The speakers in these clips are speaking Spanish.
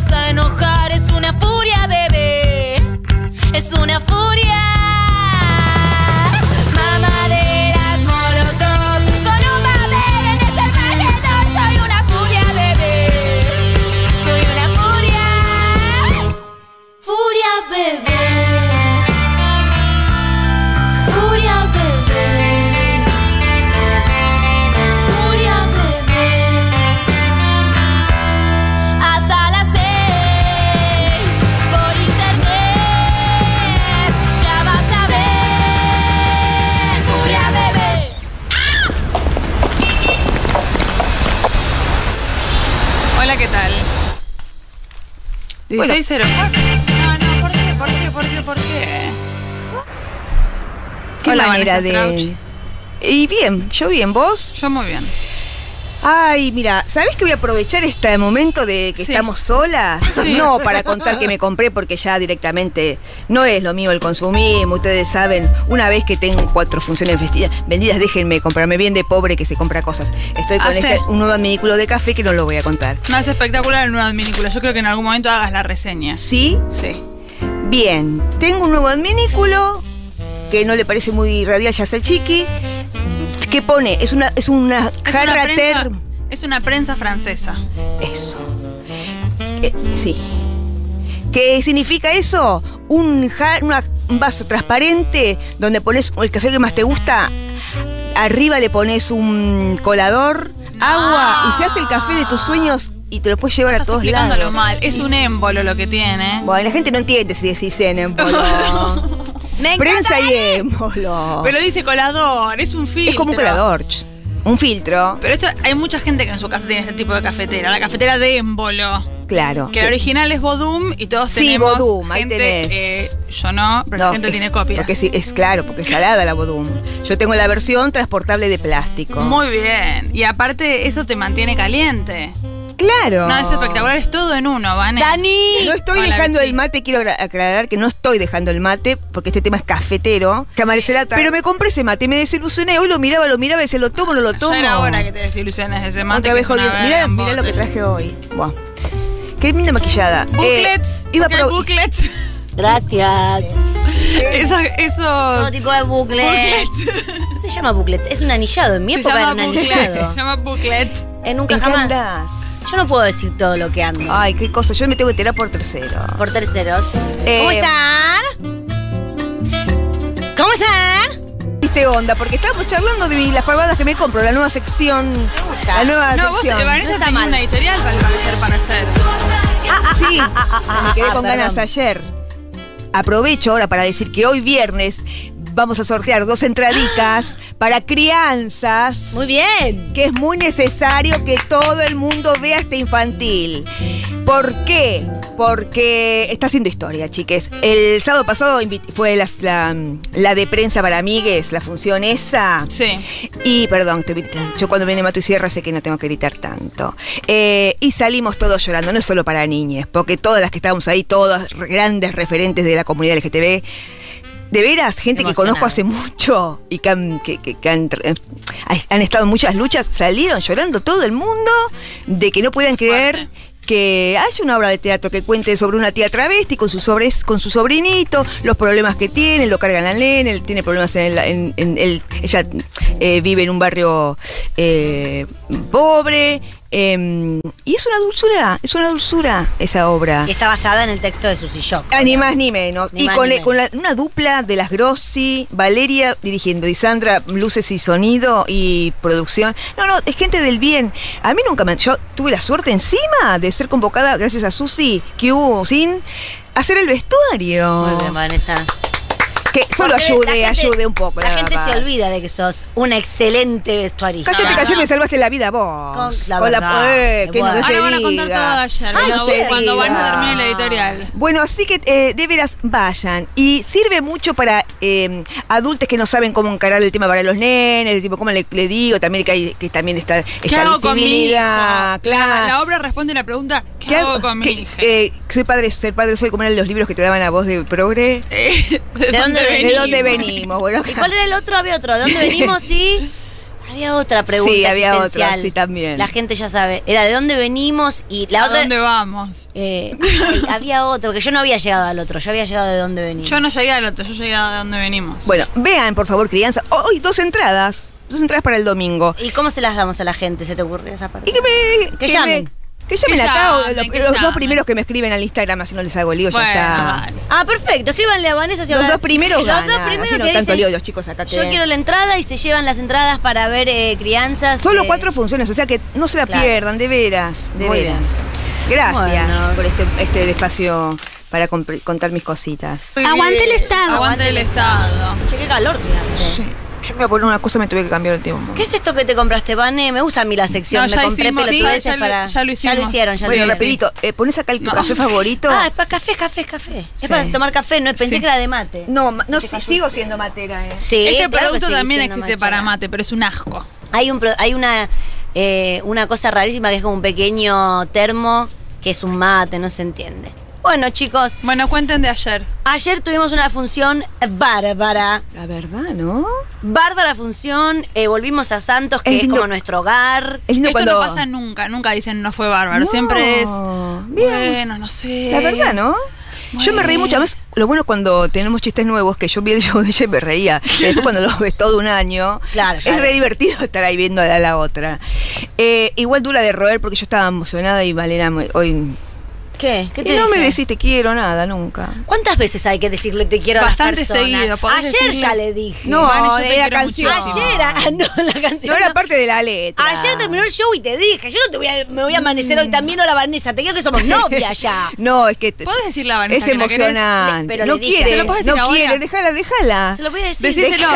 vas a enojar. Es una furia, bebé, es una furia. Mamaderas, molotov, con un papel en este alrededor. Soy una furia, bebé, soy una furia. Furia, bebé, furia, bebé. ¿Qué tal? 16-0. No, ¿por qué? ¿Qué Hola, manera de...? Y bien, yo bien, ¿vos? Yo muy bien. Ay, mira, ¿sabés que voy a aprovechar este momento de que estamos solas? Sí. No para contar que me compré, porque ya directamente no es lo mío el consumismo. Ustedes saben, una vez que tengo 4 funciones vendidas, déjenme comprarme bien de pobre que se compra cosas. Estoy con un nuevo adminículo de café que no lo voy a contar. No, es espectacular el nuevo adminículo. Yo creo que en algún momento hagas la reseña. ¿Sí? Sí. Bien, tengo un nuevo adminículo que no le parece muy radial, ya sea el chiqui. ¿Qué pone? Es una prensa francesa. Eso. Sí. ¿Qué significa eso? Un vaso transparente donde pones el café que más te gusta, arriba le pones un colador, agua, y se hace el café de tus sueños y te lo puedes llevar a todos lados. Explicándolo mal. Es un émbolo lo que tiene. Bueno, la gente no entiende si decís en émbolo. Prensa y émbolo. Pero dice colador, es un filtro. Es como un colador, un filtro. Pero esto, hay mucha gente que en su casa tiene este tipo de cafetera, la cafetera de émbolo. Claro. Que la original es Bodum y todos tenemos. Sí, Bodum, ahí tenés. Yo no, pero no, la gente tiene copias. Porque sí, es claro, porque es salada la Bodum. Yo tengo la versión transportable de plástico. Muy bien. Y aparte, eso te mantiene caliente. Claro. No, es espectacular, es todo en uno, Vane. ¡Dani! No estoy dejando el mate, quiero aclarar que no estoy dejando el mate, porque este tema es cafetero. Pero me compré ese mate, me desilusioné. Hoy lo miraba y se lo tomo, no lo tomo. Ya era hora que te desilusiones de ese mate. Otra vez jodiendo. Mirá lo que traje hoy. Buah. Qué linda maquillada. Buclets. Buclets. Gracias. Todo tipo de buclets. No se llama buclets, es un anillado. En mi época era un anillado. Se llama buclets. Nunca jamás. Yo no puedo decir todo lo que ando. Ay, qué cosa. Yo me tengo que tirar por terceros. Por terceros. ¿Cómo están? ¿Cómo están? ¿Viste onda? Porque estábamos charlando de las palabras que me compro. La nueva sección. ¿Te gusta? La nueva sección. No, vos, Vanessa, no tenés una editorial para hacer. Sí, me quedé con ganas ayer. Aprovecho ahora para decir que hoy viernes vamos a sortear 2 entraditas para crianzas. Muy bien. Que es muy necesario que todo el mundo vea este infantil. ¿Por qué? Porque está haciendo historia, chiques. El sábado pasado fue la de prensa para amigues, la función esa. Sí. Y, perdón, yo cuando viene Mato y Sierra sé que no tengo que gritar tanto. Y salimos todos llorando, no es solo para niñas, porque todas las que estábamos ahí, todas grandes referentes de la comunidad LGTB, de veras, gente que conozco hace mucho y que han estado en muchas luchas, salieron llorando todo el mundo de que no puedan creer que haya una obra de teatro que cuente sobre una tía travesti con su sobrinito, los problemas que tiene, lo cargan al nene, tiene problemas ella vive en un barrio pobre. Y es una dulzura esa obra. Y está basada en el texto de Susy Shock. Ni más ni menos. Y con una dupla de las Grossi, Valeria dirigiendo y Sandra, luces y sonido y producción. No, es gente del bien. A mí nunca yo tuve la suerte encima de ser convocada, gracias a Susy, que hubo sin hacer el vestuario. Muy bien, Vanessa. Que solo ayude un poco. La gente se olvida de que sos una excelente vestuarista. Cállate, me salvaste la vida vos. Con la que no se van a contar todo ayer. Cuando van a terminar la editorial. Bueno, así que de veras vayan. Y sirve mucho para adultos que no saben cómo encarar el tema para los nenes. Tipo, ¿cómo le digo? También que también está visibilidad. Claro. La obra responde la pregunta: ¿qué hago con mi hija? Ser padre soy, como eran los libros que te daban a vos de progre. ¿De dónde venimos? ¿Y cuál era el otro? Había otro. ¿De dónde venimos? Sí. Había otra pregunta. Sí, había otra, sí, también. La gente ya sabe. Era de dónde venimos y la otra. ¿A dónde vamos? Había otro, porque yo no había llegado al otro, yo había llegado de dónde venimos. Yo no llegué al otro, yo llegué a de dónde venimos. Bueno, vean, por favor, crianza. Hoy dos entradas para el domingo. ¿Y cómo se las damos a la gente? ¿Se te ocurrió esa parte? Y que me. Que llamen. Que llamen acá, los dos primeros que me escriben al Instagram, así no les hago lío, bueno, ya está. Vale. Ah, perfecto, escríbanle a Vanessa. Si los dos primeros ganan, los dos primeros así no que tanto dicen, lío los chicos acá. Yo quiero la entrada y se llevan las entradas para ver crianzas. Solo 4 funciones, o sea que no se la pierdan, de veras, de veras. Bien. Gracias por este espacio para contar mis cositas. Aguante el Estado. Aguante el Estado. Che, qué calor que hace. Sí. Yo me voy a poner una cosa, me tuve que cambiar el tiempo. ¿Qué es esto que te compraste, Vane? Me gusta a mí la sección. No, me compré pelotudeces para... Ya lo hicimos. Ya lo hicieron, ya lo hicieron. Bueno, rapidito, ponés acá el café favorito. Ah, es para café. Sí. Es para tomar café, no pensé que era de mate. No, no sigo siendo matera, ¿eh? Sí, este producto también existe para mate, pero es un asco. Hay una cosa rarísima que es como un pequeño termo que es un mate, no se entiende. Bueno, chicos. Bueno, cuenten de ayer. Ayer tuvimos una función bárbara. La verdad, ¿no? Bárbara función. Volvimos a Santos, que es como nuestro hogar. Esto no pasa nunca. Nunca dicen no fue bárbaro. No. Siempre es... Bien. Bueno, no sé. La verdad, ¿no? Bueno. Yo me reí muchas veces. Lo bueno es cuando tenemos chistes nuevos, que yo vi el show de ella y me reía. Después cuando los ves todo un año, claro, es re divertido estar ahí viendo a la otra. Igual dura de roer porque yo estaba emocionada y Valera hoy... ¿Qué? ¿Qué te dije? Me decís te quiero nada, nunca. ¿Cuántas veces hay que decirle te quiero a las personas? Bastante seguido. Ayer ya le dije. No, vale, yo era canción. Ayer, la canción. No era parte de la letra. Ayer terminó el show y te dije, yo no te voy a, me voy a amanecer hoy también, o la Vanessa, te quiero que somos novia ya. No, es que... ¿Podés decirle a Vanessa? Es emocionante. Pero no quiere, déjala. Se lo voy a decir. Decíselo.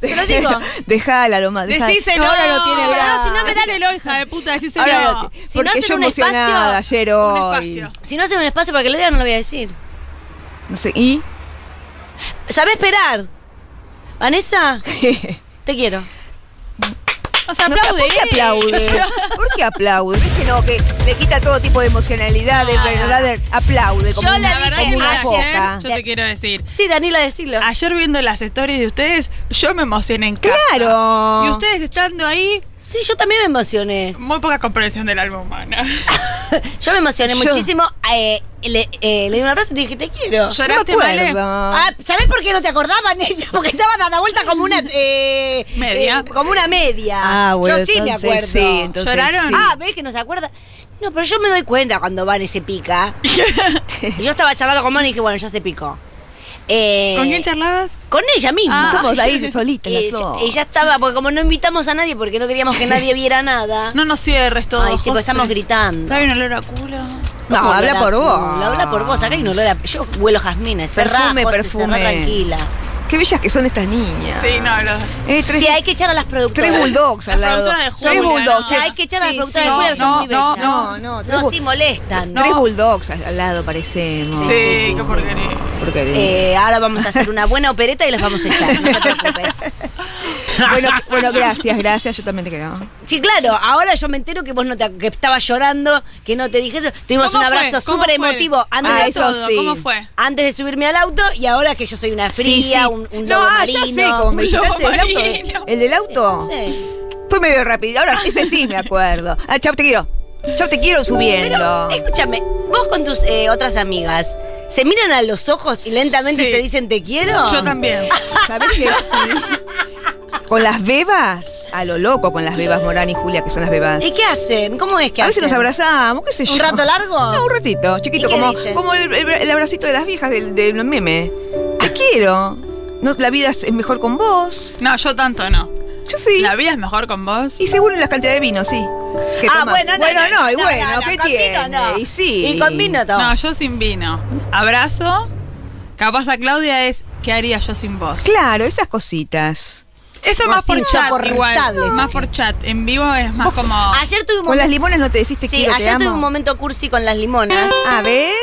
Se lo digo. Déjala, lo más. Decíselo. Ahora no tiene nada. No, si no me dan el hija de puta, decíselo. Porque yo emocionada ayer hoy. Si no hacen un espacio para que lo digan, no lo voy a decir. No sé, ¿y? ¿Sabés esperar? Vanessa, te quiero. O sea, aplaude. ¿Por qué aplaude? ¿Por qué aplaude? ¿Ves que no? Que le quita todo tipo de emocionalidad, de aplaude. Como yo la verdad que ayer, yo te quiero decir. Sí, Daniela, decilo. Ayer viendo las stories de ustedes, yo me emocioné en casa. ¡Claro! Y ustedes estando ahí... Sí, yo también me emocioné. Muy poca comprensión del alma humana. Yo me emocioné muchísimo. Le di un abrazo y te dije, te quiero. ¿Lloraste, Vale? Ah, ¿sabés por qué no te acordaban eso? Porque estaba dando vuelta como una... ¿media? Como una media. Ah, bueno, yo sí entonces, me acuerdo. Sí, entonces, ¿lloraron? Sí. Ah, ¿ves que no se acuerda? No, pero yo me doy cuenta cuando Vane se pica. Yo estaba charlando con Vane y dije, bueno, ya se picó. ¿Con quién charlabas? Con ella misma. Estamos ahí solitas. Ella estaba, porque como no invitamos a nadie, porque no queríamos que nadie viera nada. No nos cierres todo. Ay, sí, porque estamos gritando. Hay un olor a culo. No, habla por vos. Habla por vos, acá hay un olor a... Yo huelo jazmines. Perfume. Cerrá tranquila. Qué bellas que son estas niñas. Sí, no, no. Sí, hay que echar a las productoras. 3 bulldogs al lado. Tres bulldogs. Hay que echar a las productoras de Julia, son muy bellas. No, sí molestan. 3 bulldogs al lado parecemos. Sí, qué porquería. Ahora vamos a hacer una buena opereta y las vamos a echar, no te preocupes. Bueno, gracias, yo también te quiero. Sí, claro, ahora yo me entero que vos no que estabas llorando, que no te dije eso. Tuvimos un abrazo súper emotivo antes, ¿cómo fue? Antes de subirme al auto y ahora que yo soy una fría, un lobo marino. No, ya sé, como me dijiste, ¿el del auto? Sí. Fue medio rápido, ahora ese sí me acuerdo. Ah, chau, te quiero. Yo te quiero subiendo. Pero, escúchame, vos con tus otras amigas, ¿se miran a los ojos y lentamente se dicen te quiero? Yo también. ¿Sabés qué? Sí. Con las bebas, a lo loco con las bebas, Morán y Julia, que son las bebas. ¿Y qué hacen? ¿Cómo es que hacen? A veces nos abrazamos, qué sé yo. ¿Un rato largo? No, un ratito, chiquito, como el abracito de las viejas del meme. Te quiero. No, la vida es mejor con vos. No, yo tanto no. Yo sí. ¿La vida es mejor con vos? Y según las cantidades de vino, sí. Bueno, ¿qué tiene? Y sí. Y con vino todo. No, yo sin vino. Abrazo. Capaz a Claudia es, ¿qué haría yo sin vos? Claro, esas cositas. Eso más por chat igual. Más por chat. En vivo es más como... Ayer tuve un momento... Con las limonas no te decís te quiero, te amo. Sí, ayer tuve un momento cursi con las limonas. ¿A ves?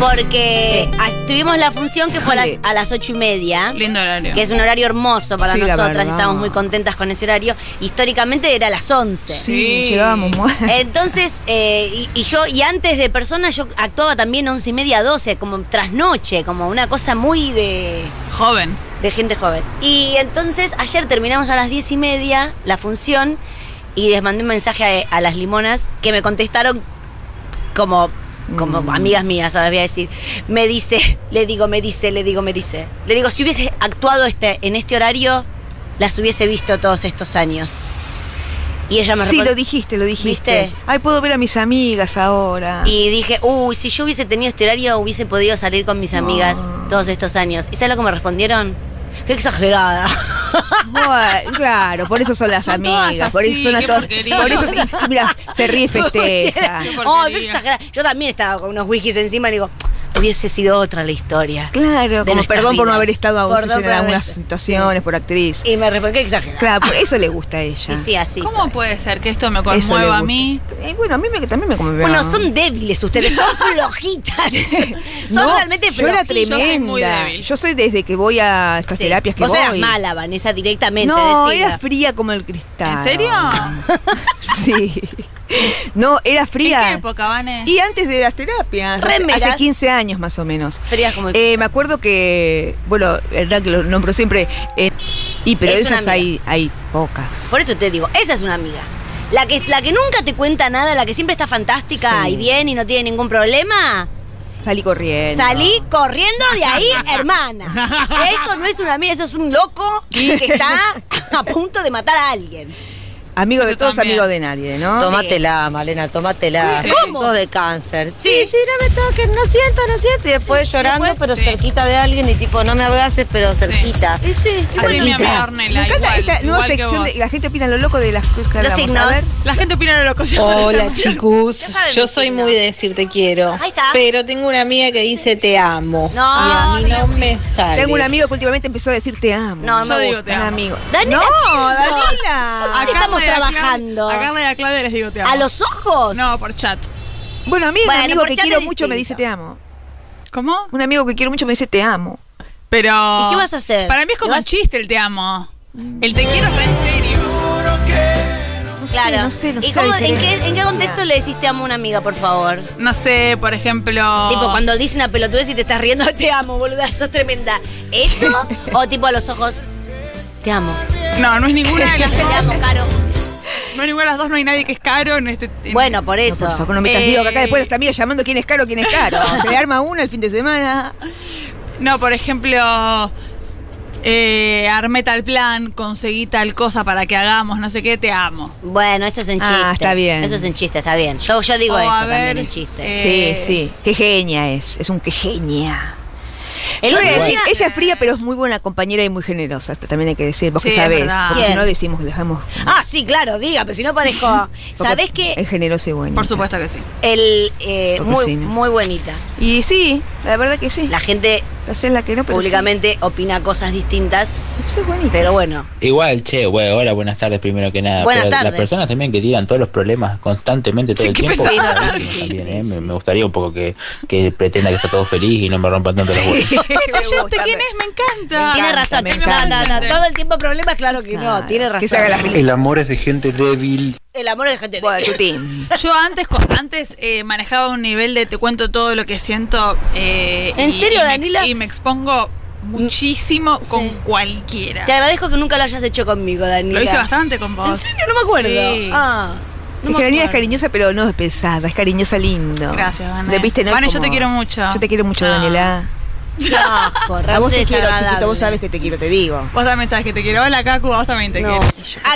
Porque tuvimos la función que fue a las 8:30. Lindo horario. Que es un horario hermoso para nosotras. Estamos muy contentas con ese horario. Históricamente era a las 11. Sí, llegábamos muertas. Entonces, y antes de persona, yo actuaba también 11:30, 12, como trasnoche, como una cosa muy de... Joven. de gente joven. Y entonces ayer terminamos a las 10:30 la función y les mandé un mensaje a las limonas que me contestaron como amigas mías, ahora voy a decir. Me dice, le digo, le digo, si hubiese actuado en este horario, las hubiese visto todos estos años. Y ella me respondió. Sí, lo dijiste. ¿Viste? Ay, puedo ver a mis amigas ahora. Y dije, uy, si yo hubiese tenido este horario, hubiese podido salir con mis amigas todos estos años. ¿Y sabes lo que me respondieron? ¡Qué exagerada! Bueno, claro, por eso son las amigas, por eso son todas. Por eso mira, se ríe y festeja. Oh, qué exagerada. Yo también estaba con unos whiskies encima y digo, hubiese sido otra la historia. Claro, como perdón vidas. Por no haber estado a vos en algunas situaciones, sí. Por actriz. Y me respondió, qué exagerada. Claro, por eso le gusta a ella. Y sí, así ¿cómo soy? Puede ser que esto me conmueva a mí? Bueno, a mí también me conmueva. Bueno, son débiles ustedes, son flojitas. Son realmente flojitas. Yo era tremenda. Yo soy muy débil. Yo soy desde que voy a estas terapias que voy. Vos eras mala, Vanessa, directamente. No, era fría como el cristal. ¿En serio? Sí. No, era fría. ¿En qué época, Vane? Y antes de las terapias. Remeras. Hace 15 años más o menos. Frías como el... me acuerdo que, bueno, verdad que lo nombro siempre. Y pero esas hay pocas. Por eso te digo, esa es una amiga. La que nunca te cuenta nada, la que siempre está fantástica y bien y no tiene ningún problema. Salí corriendo de ahí, hermana. Eso no es una amiga, eso es un loco que está a punto de matar a alguien. Amigo de todos, amigo de nadie, ¿no? Tómatela, Malena, tómatela. ¿Cómo? Todo de cáncer. Sí, no me toques, no siento. Y después llorando, pero cerquita de alguien y tipo, no me abraces, pero cerquita. Así me abornela, igual. Esta nueva sección de la gente opina lo loco de las cosas que vamos a ver. La gente opina lo loco. Hola, chicos. Yo soy muy de decir te quiero. Ahí está. Pero tengo una amiga que dice te amo. No, y a mí no me sale. Tengo un amigo que últimamente empezó a decir te amo. No, no digo te amo. No, Danila. Acá trabajando. A Carla y a Claudia les digo te amo. ¿A los ojos? No, por chat. Bueno, a mí un amigo que quiero mucho me dice te amo. ¿Cómo? Un amigo que quiero mucho me dice te amo. Pero... ¿y qué vas a hacer? Para mí es como un chiste el te amo. El te quiero es re en serio. Claro. No sé. ¿Y cómo, en qué contexto le decís te amo a una amiga, por favor? No sé, por ejemplo... tipo, cuando dice una pelotudez y te estás riendo, te amo, boluda, sos tremenda. ¿Eso? O tipo a los ojos, te amo. No, no es ninguna de las dos. Te amo, Caro. No hay ninguna de las dos, no hay nadie que es Caro en este... Bueno, por eso. No, por favor, no metas miedo, que acá después está amiga llamando quién es Caro. Se le arma una el fin de semana. No, por ejemplo, armé tal plan, conseguí tal cosa para que hagamos, no sé qué, te amo. Bueno, eso es en chiste. Ah, está bien. Eso es en chiste, está bien. Yo digo eso también en chiste. Sí. Qué genia es un qué genia. Yo voy a decir, ella es fría, pero es muy buena compañera y muy generosa. Esto también hay que decir, vos que sabés. Porque si no decimos, dejamos. Ah, sí, claro, diga, pero si no parezco. ¿Sabés qué? Es generosa y buena. Por supuesto que sí. Muy buenita. Y sí, la verdad que sí. La gente públicamente opina cosas distintas. Sí, pero bueno. Igual, hola, buenas tardes primero que nada. Buenas tardes. Las personas también que tiran todos los problemas constantemente todo el tiempo. Me gustaría un poco que pretenda que está todo feliz y no me rompan tanto los huevos. ¿Quién es? Me encanta. Tiene razón. No, todo el tiempo problemas, claro que no. Tiene razón. El amor es de gente débil. Yo antes manejaba un nivel de te cuento todo lo que siento. ¿En serio, Danila? Y me expongo muchísimo con cualquiera. Te agradezco que nunca lo hayas hecho conmigo, Danila. Lo hice bastante con vos. ¿En serio? No me acuerdo. Sí. Es que Danila es cariñosa, pero no es pesada. Es cariñosa lindo. Gracias, Vanessa. Vanessa, yo te quiero mucho. Yo te quiero mucho, Danila. A vos te quiero, chiquito, vos sabes que te quiero, te digo. Vos también sabes que te quiero. Hola, Cacu, vos también te quiero.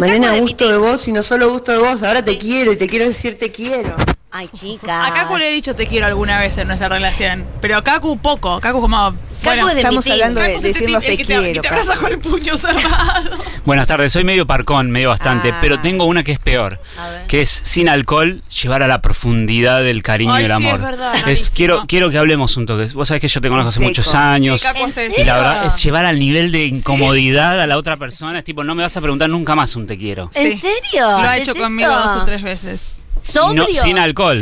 Malena, gusto de vos y no solo gusto de vos. Ahora te quiero y te quiero decir te quiero. Ay, chica. A Cacu le he dicho te quiero alguna vez en nuestra relación. Pero Cacu poco. Cacu como... Bueno, estamos hablando de decirnos te quiero. Te abrazas con el puño cerrado. Buenas tardes, soy medio parcón, medio bastante, pero tengo una que es peor, que es sin alcohol llevar a la profundidad del cariño y el amor. Es verdad, quiero que hablemos un toque. Vos sabés que yo te conozco hace muchos años. Y la verdad es llevar al nivel de incomodidad a la otra persona. Es tipo, no me vas a preguntar nunca más un te quiero. ¿En serio? Lo ha hecho conmigo 2 o 3 veces. No, sin alcohol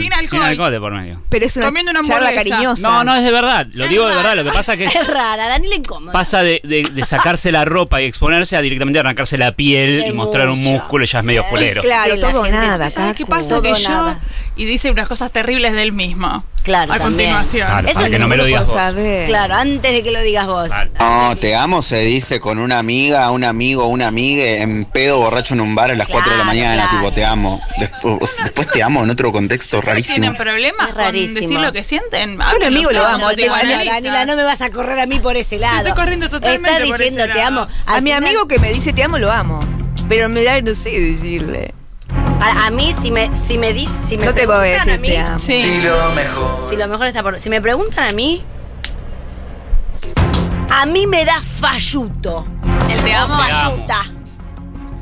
de por medio. Pero es una charla cariñosa. No, es de verdad. Lo digo de verdad. Lo que pasa es que es rara, Dani le incómoda. Pasa de sacarse la ropa y exponerse a directamente arrancarse la piel y mostrar un músculo. Ya es medio culero. Claro, todo nada. ¿Sabes qué pasa? Que yo... Y dice unas cosas terribles de él mismo. Claro, a continuación. Claro, eso para que no me lo digas vos. Claro, antes de que lo digas vos. Vale. No, te amo se dice con una amiga, un amigo, una amiga, en pedo, borracho en un bar a las 4 de la mañana, tipo, te amo. Después te amo en otro contexto rarísimo. ¿Tienen problemas con decir lo que sienten? Yo un amigo lo amo. Daniela, no me vas a correr a mí por ese lado. Te estoy corriendo totalmente por ese lado. Estás diciendo te amo. A mi amigo que me dice te amo, lo amo. Pero me da, no sé decirle. A mí, si me dices, si me no te voy a decir, a mí, te amo. Sí. Si lo mejor. Si lo mejor está por. Si me preguntan a mí me da falluto. El te amo. Falluta.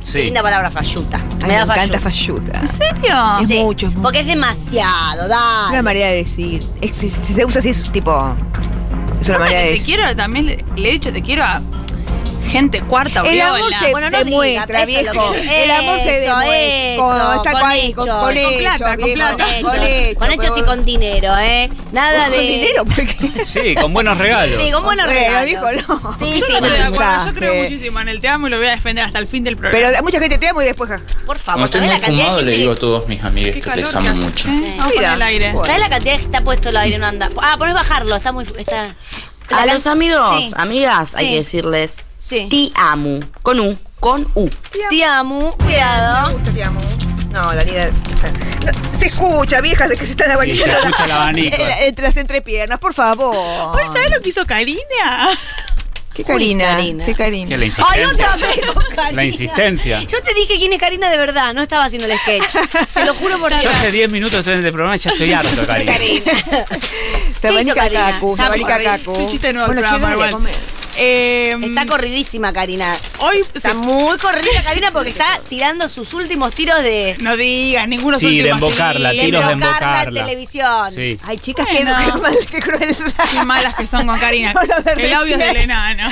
Sí. Qué linda palabra, falluta. Me encanta falluta. ¿En serio? Es sí, mucho, es mucho. Porque es demasiado, da. Es una manera de decir. Si se usa así, es tipo. Es una manera de decir. Te quiero, también le he dicho, te quiero a. Gente cuarta, el amor se demuestra, viejo. El amor se demuestra. Está ahí, con hechos, con hechos y con dinero, ¿eh? Nada de. ¿Con dinero? Sí, con buenos regalos. Sí, con buenos regalos. Sí, yo no estoy de acuerdo. Yo creo muchísimo en el te amo y lo voy a defender hasta el fin del programa. Pero mucha gente te amo y después. Por favor, ¿sabés la cantidad? Le digo a todos mis amigos que les amo mucho. ¿Sabés la cantidad que está puesto el aire? No anda. Ah, podés bajarlo, está muy. A los amigos, amigas, hay que decirles. Sí. Ti amo. Con U. Con U. Ti amo. Cuidado. Me gusta ti amo. No, Daniela. No, se escucha, viejas, de que se están abanicando. Sí, se escucha el abanico. Las entrepiernas, por favor. ¿Sabés lo que hizo Karina? ¿Qué Karina? ¿Qué Karina? ¿Qué, la insistencia? Ay, otra vez con Karina. La insistencia. Yo te dije quién es Karina de verdad. No estaba haciendo el sketch. Te lo juro por Dios. Yo hace 10 minutos estoy en este programa y ya estoy harto, Karina. Se abanica Cacu. Se abanica Cacu. Es un chiste nuevo. Bueno, está corridísima Karina. Hoy está muy corridita Karina porque está tirando sus últimos tiros de. No digas, ninguno sí, últimos de embocarla, tiros de embocarla. La televisión. Sí. Ay, chicas, bueno, qué crueles. Qué malas que son con Karina. El audio es del enano.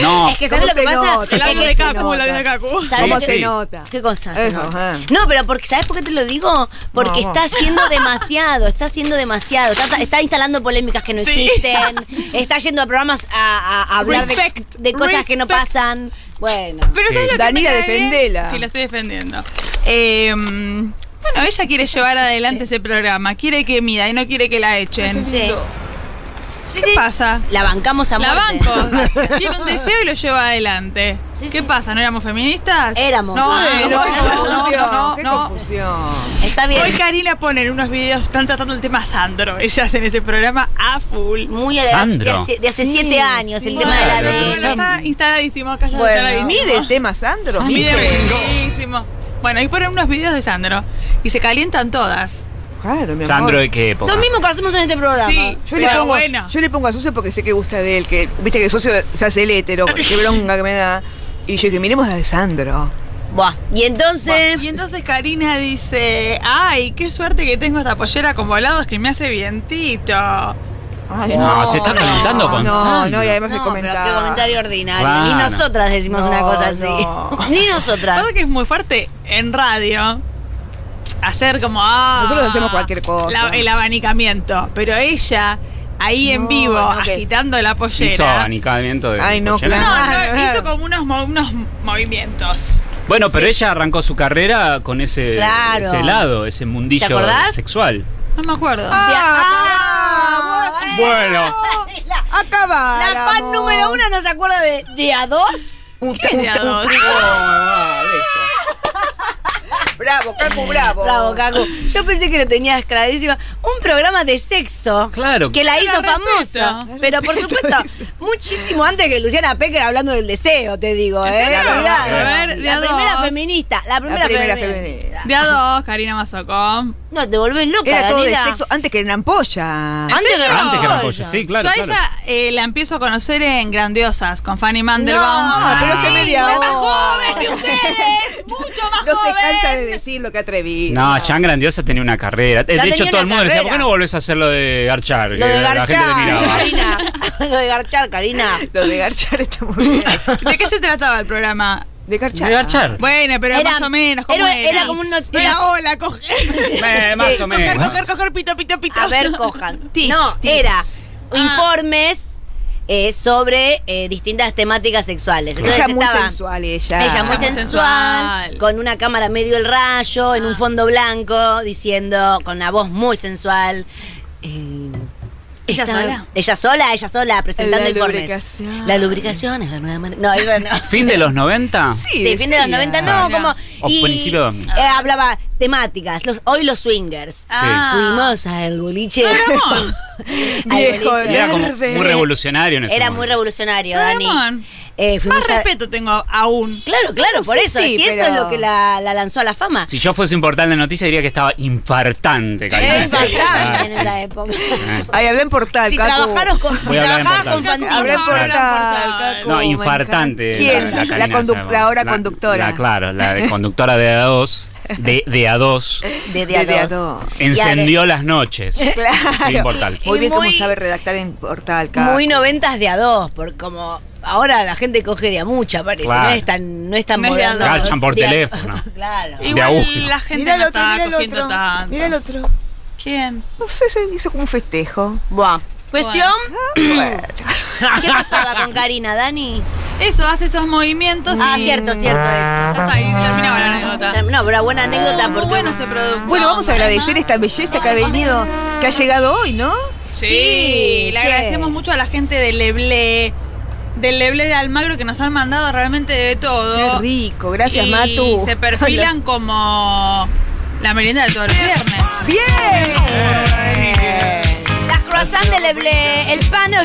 No. Es que ¿sabes lo que pasa? El audio de Cacu, el audio de Cacu. ¿Cómo se nota? ¿Qué cosa? No, pero ¿sabes por qué te lo digo? Porque está haciendo demasiado, está haciendo demasiado. Está instalando polémicas que no existen. Está yendo a programas a hablar de cosas que no pasan. Bueno, pero ¿sabes lo que Daniela, defendela? Sí, la estoy defendiendo. Bueno, ella quiere llevar adelante ese programa. Quiere que mida y no quiere que la echen. Sí. ¿Qué pasa? La bancamos a muerte. La banco. Tiene un deseo y lo lleva adelante. Sí, ¿qué pasa? ¿No éramos feministas? Éramos. No. Está bien. Hoy Karina pone en unos videos, están tratando el tema Sandro. Ellas en ese programa a full. Muy adelante. De hace 7 años, el tema de la vida. Está instaladísimo. Acá ya está. Mide el tema Sandro. Mide buenísimo. Bueno, ahí ponen unos videos de Sandro. Y se calientan todas. Claro, mi amor. Sandro, ¿de qué época? Lo mismo que hacemos en este programa. Sí, yo le pongo a Socio porque sé que gusta de él, que viste que Socio se hace el hétero, qué bronca que me da. Y yo dije, miremos la de Sandro. Buah. Y entonces Karina dice, ay, qué suerte que tengo esta pollera con volados que me hace vientito. Ay, no, se está calentando con Sandro. No, y además el comentario. Pero qué comentario ordinario. Ni nosotras decimos una cosa así. Ni nosotras. Lo que es muy fuerte en radio. Hacer como nosotros hacemos cualquier cosa, el abanicamiento, pero ella ahí en vivo agitando la pollera hizo abanicamiento de pollera. Hizo como unos movimientos. Bueno, pero ella arrancó su carrera con ese lado, ese mundillo sexual. No me acuerdo. Bueno, acabáramos. La fan número 1 no se acuerda de A2. ¿Qué de A2? Bravo, Cacu, bravo. Bravo, Cacu. Yo pensé que lo tenías clarísima. Un programa de sexo. Claro. Que la hizo famosa. Pero por supuesto, muchísimo antes que Luciana Pecker hablando del deseo, te digo, ¿eh? La primera feminista. La primera feminista. De A2, Karina Mazzocco. No, te volvés loca. Era todo de sexo antes que una ampolla. Antes que una ampolla, sí, claro. Yo a ella la empiezo a conocer en Grandiosas con Fanny Mandelbaum. No, pero se me dio. ¡Más joven que ustedes! ¡Mucho más joven! No se cansa de decir lo que atreví. No, ya en Grandiosas tenía una carrera. De hecho, todo el mundo decía, ¿por qué no volvés a hacer lo de garchar? Lo de garchar, lo de garchar, Karina. Lo de garchar está muy bien. ¿De qué se trataba el programa? De garchar. Bueno, pero era más o menos. Era como un hola, coger. Más o menos. Coger, pito. A ver, cojan. Tips. Era informes sobre distintas temáticas sexuales. Entonces, ella muy sensual, ella muy sensual, con una cámara medio el rayo, en un fondo blanco, diciendo, con una voz muy sensual. ¿Ella sola? Ella sola, presentando informes. La lubricación es la nueva manera. No, eso no. ¿Fin de los 90? Sí, sí, fin de los 90, no, como... Y principio hablaba temáticas, hoy los swingers. Ah. Fuimos al boliche. Viejo, era como muy revolucionario en ese momento. Muy revolucionario, Dani. Más respeto tengo aún. Claro, claro, por eso. Si eso es lo que la lanzó a la fama. Si yo fuese un portal de noticias diría que estaba infartante. Era infartante en esa época. Ahí hablé en portal, si trabajaron con Fantino. Hablé en portal. No, infartante. ¿Quién? La ahora conductora. Claro, la conductora de A2. De A2. Encendió las noches. Claro. Portal. Muy bien cómo sabe redactar en portal. Muy noventas de A2, por como... Ahora la gente coge de a mucha, parece. Claro. No es tan moderno. Gachan por teléfono. Claro. Igual la gente mirá no está cogiendo otro, tanto. Mira el otro. ¿Quién? No sé, se hizo como un festejo. Buah. Cuestión. Bueno. ¿Qué pasaba con Karina, Dani? Eso, hace esos movimientos. Ah, y... cierto, eso. Ya está, ahí terminaba la anécdota. No, pero buena anécdota porque... Bueno, se produjo. Bueno, vamos a agradecer esta belleza que ha venido, que ha llegado hoy, ¿no? Sí. Le agradecemos mucho a la gente de Leblé. Del Leblé de Almagro, que nos han mandado realmente de todo. Qué rico, gracias, Matu. Se perfilan como la merienda de todos los viernes. ¡Bien! Las croissants de Leblé, el pan o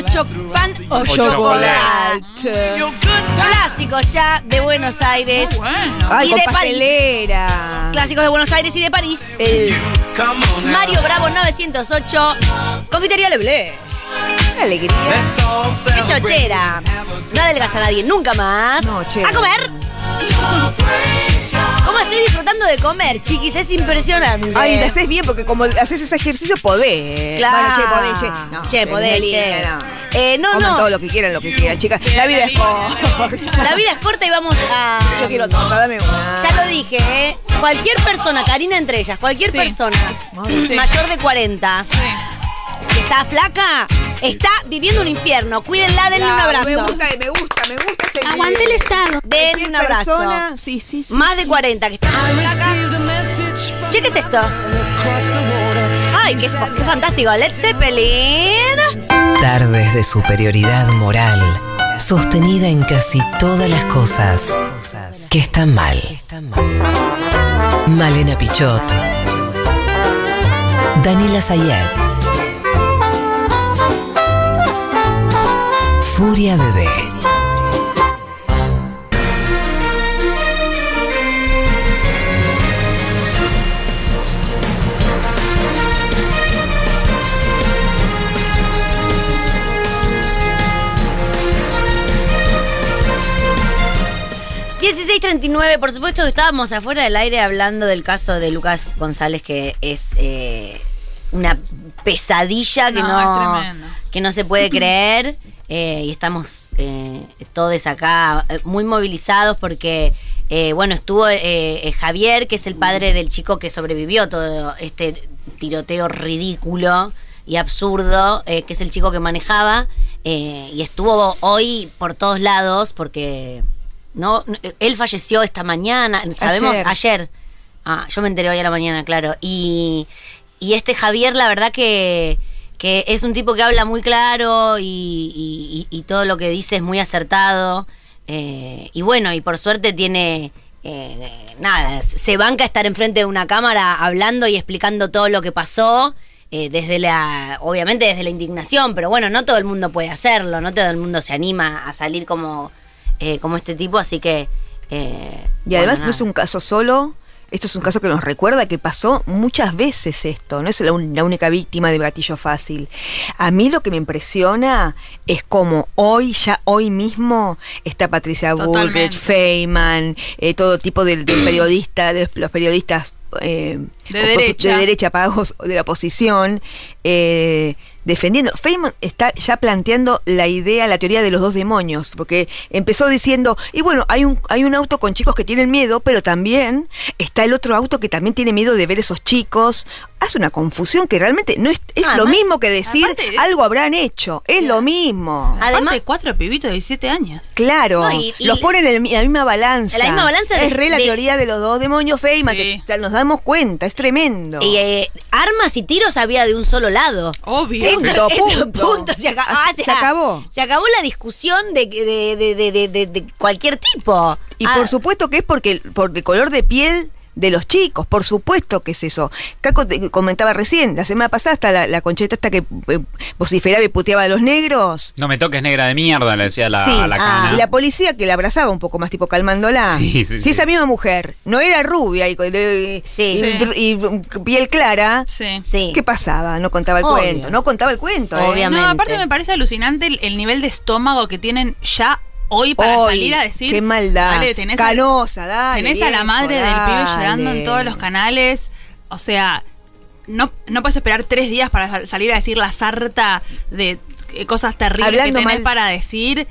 chocolate. Clásico ya de Buenos Aires. Muy bueno. Ay, y de pastelera. París. Clásicos de Buenos Aires y de París. Mario Bravo 908, Confitería Leblé. Una alegría. ¡Qué chochera! No adelgaza a nadie, nunca más. No, che. ¡A comer! ¿Cómo estoy disfrutando de comer, chiquis? Es impresionante. Ay, lo haces bien porque como haces ese ejercicio podés. Claro. Bueno, podés, che. Coman todo lo que quieran, chicas. La vida es corta. La vida es corta y vamos a... Yo quiero torta, dame una. Ya lo dije, ¿eh? Cualquier persona, Karina entre ellas, cualquier persona mayor de 40... Sí. Que está flaca, está viviendo un infierno. Cuídenla, denle un abrazo. Me gusta ese video. Aguante el estado. Denle un abrazo. Sí. Más de 40 que está flaca. Che, ¿qué es esto? Ay, qué fantástico. Led Zeppelin. Tardes de superioridad moral, sostenida en casi todas las cosas que están mal. Malena Pichot, Daniela Sayed, Furia Bebé. ...16:39... Por supuesto que estábamos afuera del aire hablando del caso de Lucas González, que es una pesadilla que no se puede creer. Y estamos todos acá muy movilizados porque, bueno, estuvo Javier, que es el padre del chico que sobrevivió todo este tiroteo ridículo y absurdo, que es el chico que manejaba, y estuvo hoy por todos lados porque él falleció esta mañana, sabemos, ayer. Ah, yo me enteré hoy a la mañana, claro. Y este Javier, la verdad que es un tipo que habla muy claro y todo lo que dice es muy acertado. Y bueno, y por suerte tiene... se banca estar enfrente de una cámara hablando y explicando todo lo que pasó. Obviamente desde la indignación, pero bueno, no todo el mundo puede hacerlo. No todo el mundo se anima a salir como este tipo, así que... y además no es un caso solo... Esto es un caso que nos recuerda que pasó muchas veces esto. No es la única víctima de gatillo fácil. A mí lo que me impresiona es cómo hoy mismo, está Patricia Bullrich, Feynman, todo tipo de periodistas, de los periodistas de derecha pagos de la oposición, defendiendo. Feynman está ya planteando la teoría de los dos demonios, porque empezó diciendo, y bueno, hay un auto con chicos que tienen miedo, pero también está el otro auto que también tiene miedo de ver esos chicos. hace una confusión que realmente no es, lo mismo que decir algo habrán hecho. Es lo mismo. Además, de 4 pibitos de 17 años. Claro. No, y los ponen en la misma balanza. La misma balanza es la teoría de los dos demonios Feynman, que nos damos cuenta, es tremendo. Y armas y tiros había de un solo lado. Obvio. Punto. Se acabó la discusión de cualquier tipo. Y por supuesto que es por el color de piel de los chicos, por supuesto que es eso. Caco te comentaba recién, la semana pasada hasta la Concheta hasta que vociferaba y puteaba a los negros. No me toques, negra de mierda, le decía a la cana. Y la policía que la abrazaba un poco más, tipo calmándola. Sí, esa misma mujer no era rubia y piel clara, ¿qué pasaba? No contaba el cuento, obviamente. No, aparte me parece alucinante el nivel de estómago que tienen ya hoy para salir a decir... ¡Qué maldad! Dale, tenés a la madre del pibe llorando en todos los canales. O sea, no puedes esperar 3 días para salir a decir la sarta de cosas terribles que tenés para decir.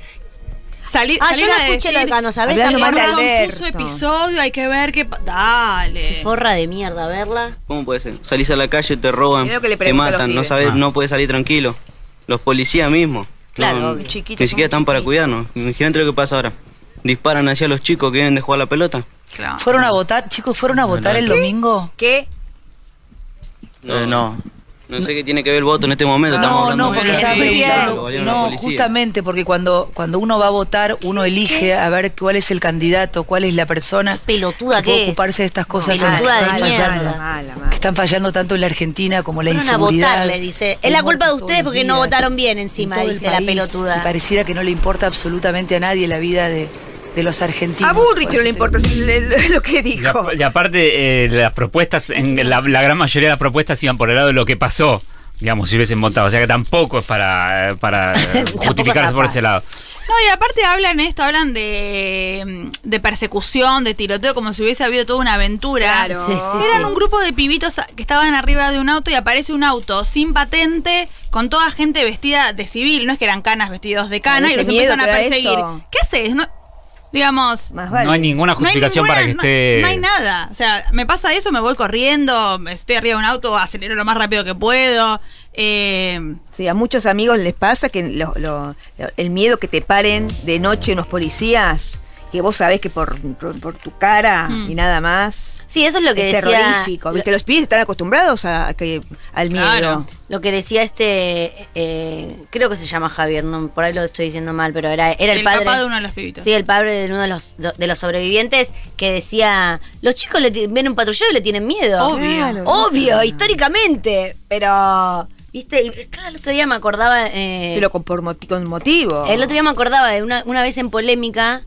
Salir yo no escuché lo de ¿sabés? Hablando un confuso episodio, hay que ver qué... Dale. Qué forra de mierda verla. ¿Cómo puede ser? Salís a la calle, te roban, te matan, no puedes salir tranquilo. Los policías mismos. Claro, no, chiquito, ni siquiera están para cuidarnos. Imagínate lo que pasa ahora. Disparan hacia los chicos que vienen de jugar la pelota. Claro. Fueron a votar, chicos, fueron a votar el domingo. ¿Qué? No sé qué tiene que ver el voto en este momento. No, justamente porque cuando uno va a votar, uno elige a ver cuál es el candidato, cuál es la persona. Pelotuda que es. Ocuparse de estas cosas que están fallando tanto en la Argentina como la inseguridad. A votar, le dice. Es la culpa de ustedes porque no votaron bien encima, dice la pelotuda. Y pareciera que no le importa absolutamente a nadie la vida de los argentinos. A Bullrich no le importa lo que dijo. Y aparte, las propuestas, la gran mayoría de las propuestas iban por el lado de lo que pasó, digamos, si hubiesen votado. O sea que tampoco es para justificarse por ese lado. No, y aparte hablan de persecución, de tiroteo, como si hubiese habido toda una aventura. Claro. Eran un grupo de pibitos que estaban arriba de un auto y aparece un auto sin patente, con toda gente vestida de civil. No es que eran canas vestidos de cana y los empiezan a perseguir. ¿Qué haces? Digamos, no hay ninguna justificación para que esté... No hay nada. O sea, me pasa eso, me voy corriendo, estoy arriba de un auto, acelero lo más rápido que puedo. Sí, a muchos amigos les pasa que el miedo que te paren de noche unos policías... que vos sabés que por tu cara y nada más. Sí, eso es lo que decía. Terrorífico. ¿Viste? Los pibes están acostumbrados al miedo. Claro. Lo que decía creo que se llama Javier, no, por ahí lo estoy diciendo mal, pero era el padre. El papá de uno de los pibitos. Sí, el padre de uno de los sobrevivientes que decía, los chicos ven un patrullero y le tienen miedo. Obvio, históricamente, pero... ¿Viste? Y claro, el otro día me acordaba... pero con motivo. El otro día me acordaba de una vez en polémica...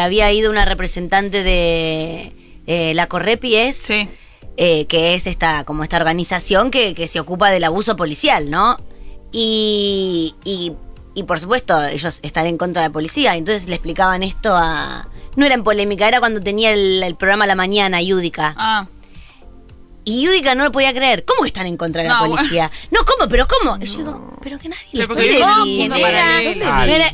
había ido una representante de la Correpies, que es esta organización que se ocupa del abuso policial, ¿no? Y por supuesto, ellos están en contra de la policía, entonces le explicaban esto a... No era en polémica, era cuando tenía el programa a la mañana, Yudica. Y Yudica no lo podía creer. ¿Cómo que están en contra de la policía? Bueno. No, ¿cómo? ¿Pero cómo? No. Yo digo, pero que nadie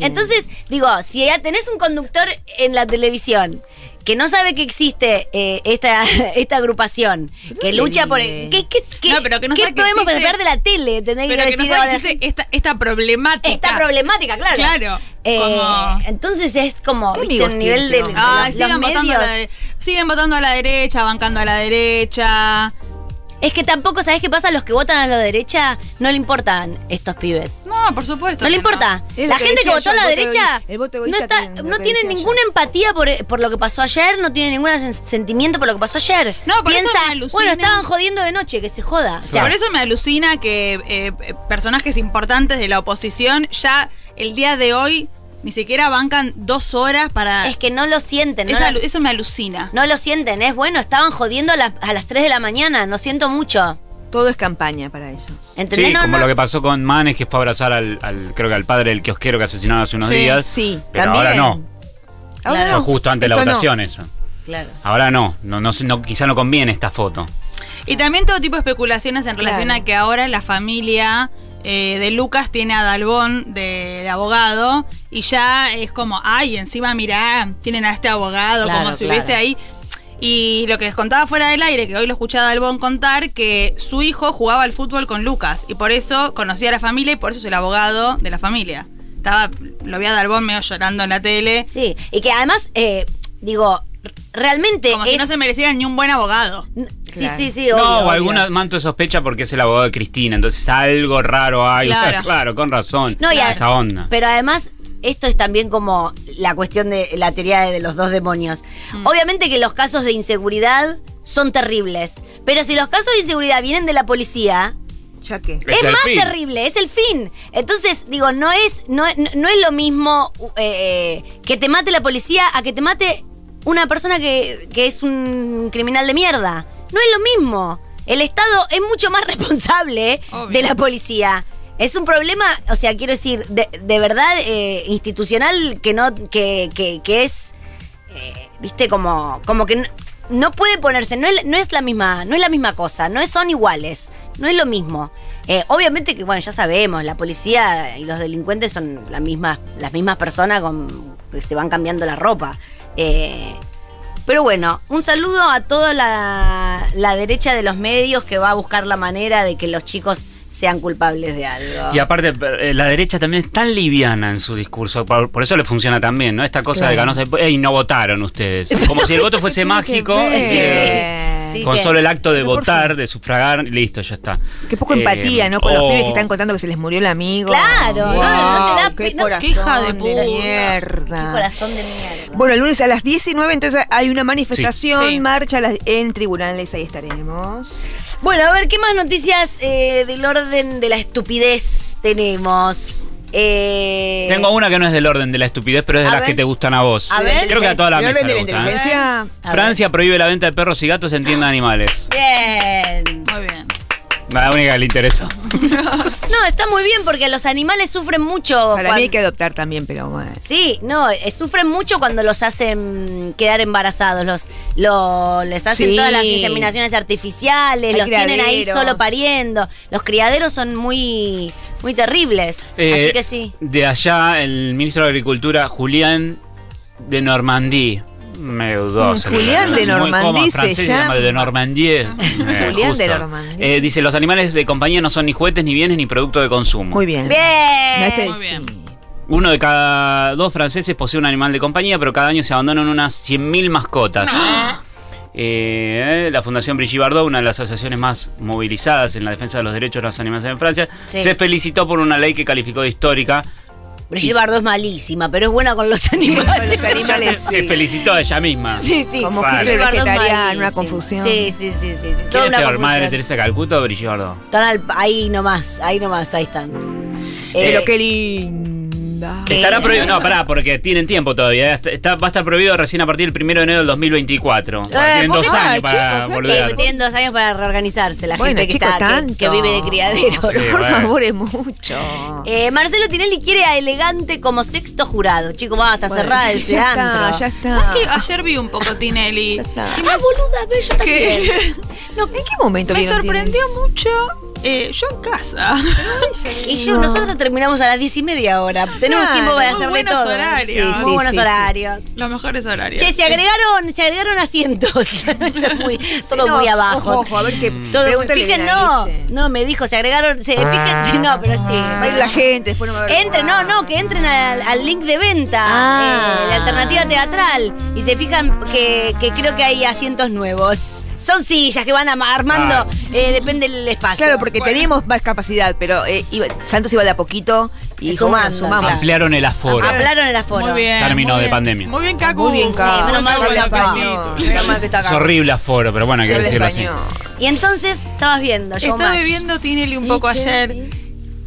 le entonces, digo, si ya tenés un conductor en la televisión que no sabe que existe esta agrupación, que lucha por... ¿Qué podemos pensar de la tele? Tendré pero que no sabe que existe esta problemática. Esta problemática, claro. Claro. Entonces es como, ¿viste? El nivel de los medios... Siguen votando a la derecha, bancando a la derecha. Es que tampoco, ¿sabés qué pasa? Los que votan a la derecha no le importan estos pibes. No, por supuesto. No le importa. No. La gente que votó a la derecha no tiene ninguna empatía por lo que pasó ayer, no tiene ningún sentimiento por lo que pasó ayer. No, por eso me alucina. Bueno, estaban jodiendo de noche, que se joda. O sea, por eso me alucina que personajes importantes de la oposición ya el día de hoy... Ni siquiera bancan 2 horas para... Es que no lo sienten. Eso me alucina. No lo sienten, es bueno. Estaban jodiendo a las 3 de la mañana. No siento mucho. Todo es campaña para ellos. ¿Entendés? Sí, como lo que pasó con Manes, que fue a abrazar creo que al padre del kiosquero que asesinaron hace unos días. Sí, pero también. Ahora no. Ahora no. Fue justo antes de la votación eso. Claro. Ahora no. Quizá no conviene esta foto. Y también todo tipo de especulaciones en relación a que ahora la familia... de Lucas tiene a Dalbón de abogado y ya es como, ay, encima mirá, tienen a este abogado, como si hubiese ahí. Y lo que les contaba fuera del aire, que hoy lo escuché a Dalbón contar, que su hijo jugaba al fútbol con Lucas y por eso conocía a la familia y por eso es el abogado de la familia. Estaba, lo vi a Dalbón medio llorando en la tele. Sí, y que además, digo, realmente como si no se merecieran ni un buen abogado. Sí, sí, sí. Obvio, no, o algún manto de sospecha porque es el abogado de Cristina, entonces algo raro hay. Claro, claro, con razón. No, claro. Esa onda. Pero además, esto es también como la cuestión de la teoría de los dos demonios. Obviamente que los casos de inseguridad son terribles, pero si los casos de inseguridad vienen de la policía, ¿ya qué? Es más terrible, es el fin. Entonces, digo, no es lo mismo que te mate la policía a que te mate una persona que es un criminal de mierda. No es lo mismo. El Estado es mucho más responsable de la policía. Es un problema, o sea, quiero decir, de verdad, institucional, que no, que es, viste, como que no puede ponerse, no es la misma cosa, son iguales, no es lo mismo. Obviamente que, bueno, ya sabemos, la policía y los delincuentes son las mismas personas que se van cambiando la ropa. Pero bueno, un saludo a toda la derecha de los medios que va a buscar la manera de que los chicos sean culpables de algo. Y aparte, la derecha también es tan liviana en su discurso, por eso le funciona también, ¿no? Esta cosa de ganos, ¡ey, no votaron ustedes! Como si el voto fuese mágico. Sí, con solo el acto de votar, de sufragar, listo, ya está. Qué poco empatía, ¿no? Con los pibes que están contando que se les murió el amigo. Claro, wow, no te da hija de puta. Mierda. Qué corazón de mierda. Bueno, el lunes a las 19, entonces hay una manifestación, marcha en tribunales, ahí estaremos. Bueno, a ver, ¿qué más noticias del orden de la estupidez tenemos? Tengo una que no es del orden de la estupidez, pero es de las que te gustan a vos. A ver, creo que a toda la mesa le gusta, ¿eh? Francia prohíbe la venta de perros y gatos en tiendas de animales. Bien. Muy bien. La única que le interesó. No, está muy bien porque los animales sufren mucho. Para mí hay que adoptar también, pero bueno. Sí, no, sufren mucho cuando los hacen quedar embarazados. Les hacen todas las inseminaciones artificiales, hay los criaderos. Tienen ahí solo pariendo. Los criaderos son muy, muy terribles. Así que sí. De allá, el ministro de Agricultura, Julián Denormandie. Julián Denormandie se llama. Julián Denormandie. Dice, los animales de compañía no son ni juguetes, ni bienes, ni producto de consumo. Muy bien. Bien. Muy bien. Uno de cada dos franceses posee un animal de compañía, pero cada año se abandonan unas 100.000 mascotas. No. La Fundación Brigitte Bardot, una de las asociaciones más movilizadas en la defensa de los derechos de los animales en Francia, se felicitó por una ley que calificó de histórica. Brigitte Bardot es malísima, pero es buena con los animales. Con los animales se felicitó a ella misma. Sí, sí. Como Hitler vegetariana, una confusión. Sí. ¿Quién es peor, Madre Teresa Calcuta o Brigitte Bardot? Están ahí nomás, ahí están. Pero qué linda. Estará prohibido, no, pará, porque tienen tiempo todavía. Va a estar prohibido recién a partir del 1 de enero del 2024. Tienen 2 años para volver. Tienen 2 años para reorganizarse la gente que vive de criaderos. Por favor, es mucho. Marcelo Tinelli quiere a Elegante como sexto jurado. Chico, basta, cerrar el teatro. Ya está. ¿Sabes qué? Ayer vi un poco Tinelli. Boluda, pero yo también. ¿En qué momento me sorprendió mucho? Yo en casa. Y nosotros terminamos a las 10:30 ahora. Tenemos tiempo para hacer de todo. Horarios. Muy buenos horarios. Los mejores horarios. Che, se agregaron asientos. Todo muy abajo. Ojo, a ver qué. Fíjense, no, me dijo, se agregaron. Fíjense, no, pero sí. Va a ir la gente, después no va a ver. Que entren al link de venta, la alternativa teatral. Y se fijan que creo que hay asientos nuevos. Son sillas que van armando, depende del espacio. Claro, porque teníamos más capacidad, pero Santos iba de a poquito y sumamos. Ampliaron el aforo. Muy bien. Terminó de pandemia. Muy bien, Cacu. Muy bien, Cacu. Es horrible aforo, pero bueno, hay que decirlo así. Y entonces, estabas viendo. Estaba viendo Tinelli un poco ayer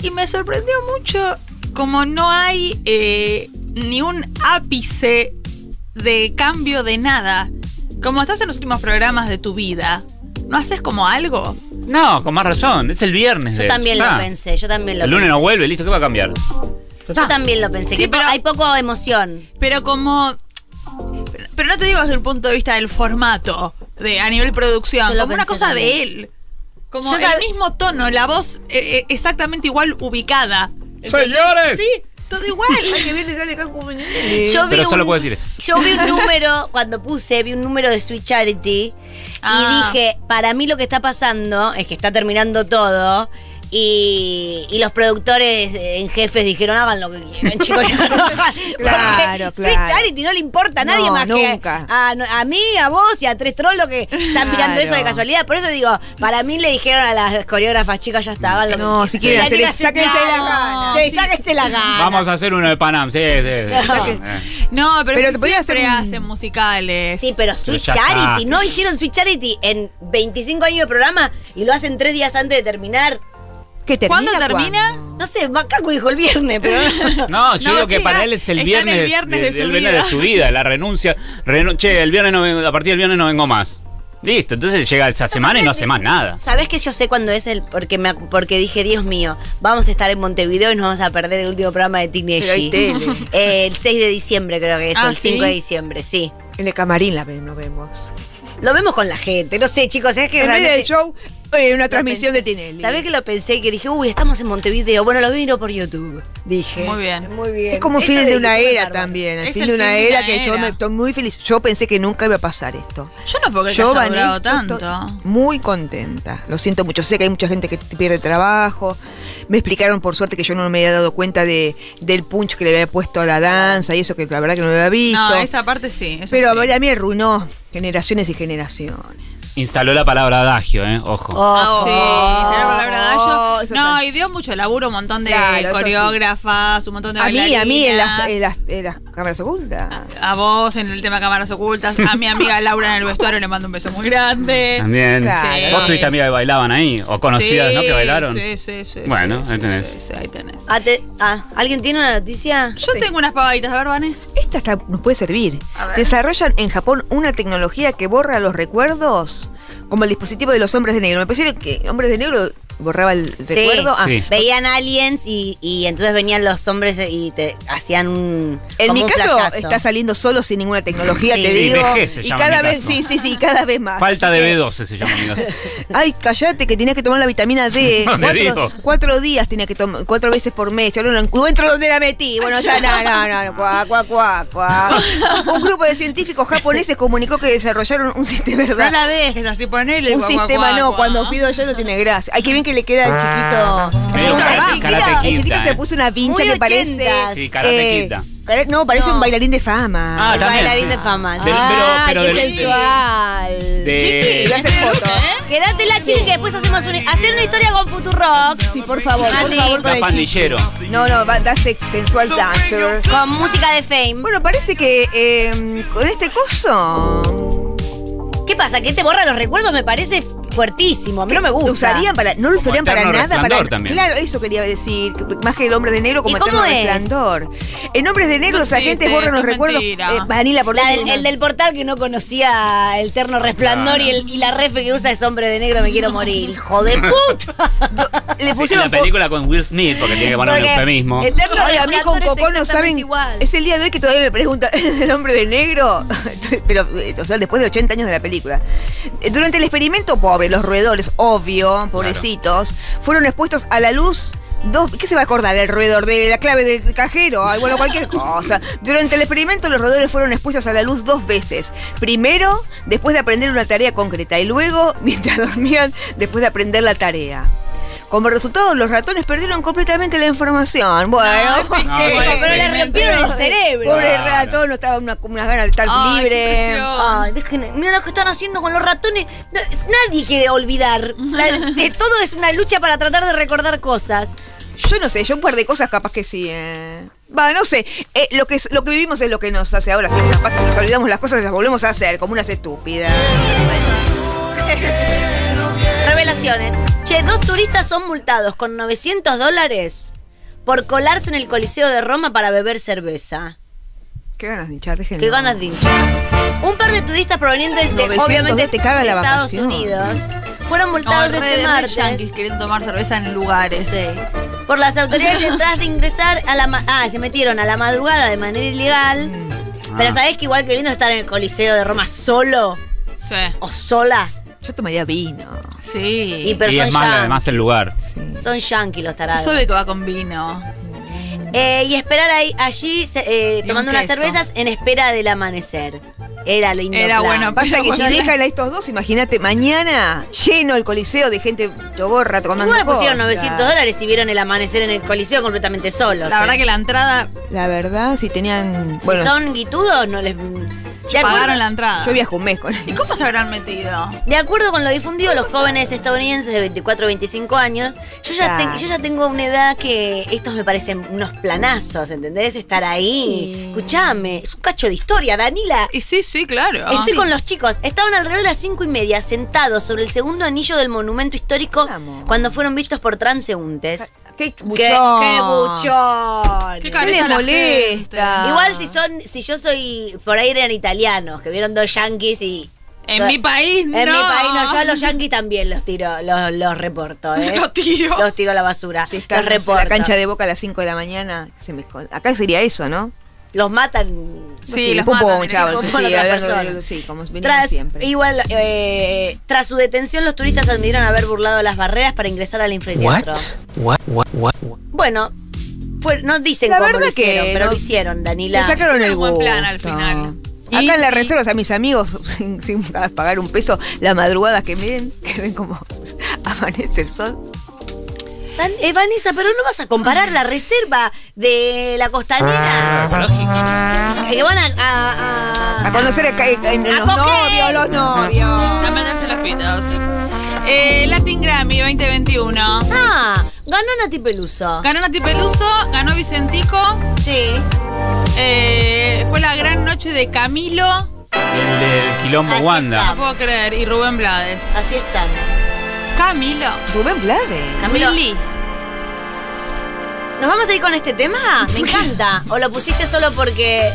y me sorprendió mucho como no hay ni un ápice de cambio de nada. Como estás en los últimos programas de tu vida, ¿no haces como algo? No, con más razón. Es el viernes. Yo también lo pensé. El lunes no vuelve, listo, ¿qué va a cambiar? Yo también lo pensé, sí, pero hay poco emoción. Pero como... Pero no te digo desde el punto de vista del formato, a nivel producción, como una cosa también de él. Como el mismo tono, la voz exactamente igual ubicada. ¡Señores! Sí. todo igual. Que bien le sale pero solo puedo decir eso. Yo vi un número, cuando puse, vi un número de Sweet Charity y dije, para mí lo que está pasando es que está terminando todo. Y los productores en jefes dijeron, hagan lo que quieran, chicos. Claro, claro. Sweet Charity no le importa a nadie más nunca. Que a mí, a vos y a tres trolos que están mirando eso de casualidad. Por eso digo, para mí le dijeron a las coreógrafas, chicas, ya está, hagan lo que quieran. Si quieren hacer eso, sáquense la gana. Sí, sáquense la gana. Vamos a hacer uno de Panam, sí. No, pero te podías hacer hacen musicales. Sí, pero Sweet Charity, no hicieron Sweet Charity en 25 años de programa y lo hacen 3 días antes de terminar. ¿Cuándo termina? No sé, Macaco dijo el viernes, pero... No, yo digo que para él es el viernes, de su vida, la renuncia. Che, el viernes no vengo, a partir del viernes no vengo más. Listo, entonces llega esa semana y no hace más nada. ¿Sabés que yo sé cuándo es el...? Porque dije, Dios mío, vamos a estar en Montevideo y nos vamos a perder el último programa de Tinelli. El 6 de diciembre creo que es, el 5 de diciembre, sí. En el camarín nos vemos. Lo vemos con la gente, no sé, chicos, es que... En medio del show... una transmisión de Tinelli. ¿Sabés que lo pensé? Y que dije, uy, estamos en Montevideo. Bueno, lo miro por YouTube, dije. Muy bien. Muy bien. Es como fin de una era también. El fin de una era que yo me estoy muy feliz. Yo pensé que nunca iba a pasar esto. Yo no, porque yo haya durado tanto. Muy contenta. Lo siento mucho. Sé que hay mucha gente que pierde trabajo. Me explicaron, por suerte, que yo no me había dado cuenta del punch que le había puesto a la danza y eso, que la verdad que no lo había visto. No, esa parte sí. Pero a mí arruinó generaciones y generaciones. Instaló la palabra adagio, ojo. Sí, instaló la palabra adagio. No, y dio mucho laburo, un montón de coreógrafas, un montón de bailarinas. A mí, en las cámaras ocultas. A vos, en el tema de cámaras ocultas. A mi amiga Laura en el vestuario le mando un beso muy grande. También. Claro. Sí. Vos tuviste amigas que bailaban ahí, o conocidas, sí, ¿no? Que bailaron. Sí. Bueno, ahí tenés. Sí, ahí tenés. ¿Alguien tiene una noticia? Yo tengo unas pavaditas, a ver, Vané. Esta nos puede servir. Desarrollan en Japón una tecnología que borra los recuerdos como el dispositivo de los hombres de negro. Me pareció que hombres de negro borraba el recuerdo. Sí. Veían aliens y entonces venían los hombres y te hacían un... En mi caso está saliendo solo sin ninguna tecnología, te digo. Y cada vez, cada vez más. Falta de B12 se llama, amigos. Ay, cállate que tenías que tomar la vitamina D. No, 4 días tenía que tomar, 4 veces por mes. Yo no encuentro dónde la metí. Bueno, ya no. Cuá. Un grupo de científicos japoneses comunicó que desarrollaron un sistema, ¿verdad? No la dejes así ponerle. Un sistema cuando pido yo no tiene gracia. Hay que bien que le queda al chiquito. El chiquito se puso una pincha que parece. Sí, karatequita. No, parece un bailarín de fama. Un bailarín de fama. Pero qué sensual. Chiqui, haces fotos. Quédate la chiqui que después hacemos una historia con Futurock. Sí, por favor. Con pandillero. No, das sensual dancer. Con música de Feynman. Bueno, parece que con este coso... ¿Qué pasa? ¿Que te borra los recuerdos? Me parece fuertísimo. A mí no me gusta. No lo usarían para nada. Claro, eso quería decir. Más que el hombre de negro, como eterno resplandor. En hombres de negro los agentes borran los recuerdos. Vanila, por el del portal que no conocía el eterno resplandor y la refe que usa es hombre de negro, me quiero morir. ¡Hijo de puta! Le pusieron la película con Will Smith porque tiene que poner un eufemismo. A mí con Cocó no saben. Es el día de hoy que todavía me preguntan el hombre de negro. Pero, o sea, después de 80 años de la película. Durante el experimento, pobre, los roedores, obvio, pobrecitos, fueron expuestos a la luz. ¿Qué se va a acordar el roedor? ¿De la clave del cajero? Bueno, cualquier cosa. Durante el experimento, los roedores fueron expuestos a la luz 2 veces. Primero, después de aprender una tarea concreta, y luego, mientras dormían, después de aprender la tarea. Como resultado, los ratones perdieron completamente la información. Bueno, pero le rompieron el cerebro. Pobre ratón, no estaba unas ganas de estar libre. Ay, mirá lo que están haciendo con los ratones. Nadie quiere olvidar. Todo es una lucha para tratar de recordar cosas. Yo no sé, yo un par de cosas capaz que sí. No sé. Lo que vivimos es lo que nos hace ahora. Capaz que si nos olvidamos las cosas, las volvemos a hacer como unas estúpidas. Revelaciones. Che, 2 turistas son multados con $900 por colarse en el Coliseo de Roma para beber cerveza. Qué ganas de hinchar, déjenlo. Qué ganas de hinchar. Un par de turistas provenientes de, obviamente, Estados Unidos fueron multados este martes. Yankees quieren tomar cerveza en lugares. Sí. Por las autoridades detrás de ingresar a la... se metieron a la madrugada de manera ilegal. Pero ¿sabés que igual que lindo estar en el Coliseo de Roma solo? Sí. ¿O sola? Yo tomaría vino. Sí. Y es más el lugar. Sí. Son yanquis los tarados. Yo sabe que va con vino. Y esperar ahí, allí tomando unas cervezas en espera del amanecer. Era lindo. Era plan. Bueno, pasa que si dejan a estos dos, imagínate, mañana lleno el Coliseo de gente choborra tomando. Bueno, pusieron $900 y vieron el amanecer en el Coliseo completamente solos. La verdad que la entrada, la verdad, si tenían... Bueno, si son guitudos, no les... Pagaron la entrada. Yo viajo un mes con ellos. ¿Y cómo se habrán metido? De acuerdo con lo difundido, los jóvenes estadounidenses de 24 a 25 años, yo ya tengo una edad que estos me parecen unos planazos, ¿entendés? Estar ahí. Sí. Escuchame, es un cacho de historia, Danila. Y sí, sí, claro. Estoy con los chicos. Estaban alrededor de las 5:30 sentados sobre el segundo anillo del monumento histórico cuando fueron vistos por transeúntes. ¡Qué buchón! ¡Qué buchón! ¡Qué les molesta! Igual si yo soy... Por ahí eran italianos, que vieron dos yanquis y... En mi país no. En mi país no. Yo a los yanquis también los tiro, los reporto, ¿eh? Los tiro. Los tiro a la basura. Si los reporto. En la cancha de Boca a las 5 de la mañana, acá sería eso, ¿no? Los matan. Sí, los matan. Sí, como venimos siempre. Igual, tras su detención, los turistas admitieron haber burlado las barreras para ingresar al anfiteatro. Bueno, no dicen cómo lo hicieron, pero lo hicieron, Danila. Se sacaron el buen plan al final. Acá en la reserva, o sea, mis amigos, sin pagar un peso, las madrugadas que ven como amanece el sol. Vanessa, pero no vas a comparar la reserva de la costanera. Que van a conocer a los novios, No meterse los pitos. Latin Grammy 2021. Ganó Nathy Peluso. Ganó Vicentico. Sí. Fue la gran noche de Camilo. El del Quilombo Así Wanda. Está. No puedo creer. Y Rubén Blades. Así están. Camilo. Rubén Blades. Camilo. Willy. ¿Nos vamos a ir con este tema? Me encanta. ¿O lo pusiste solo porque...?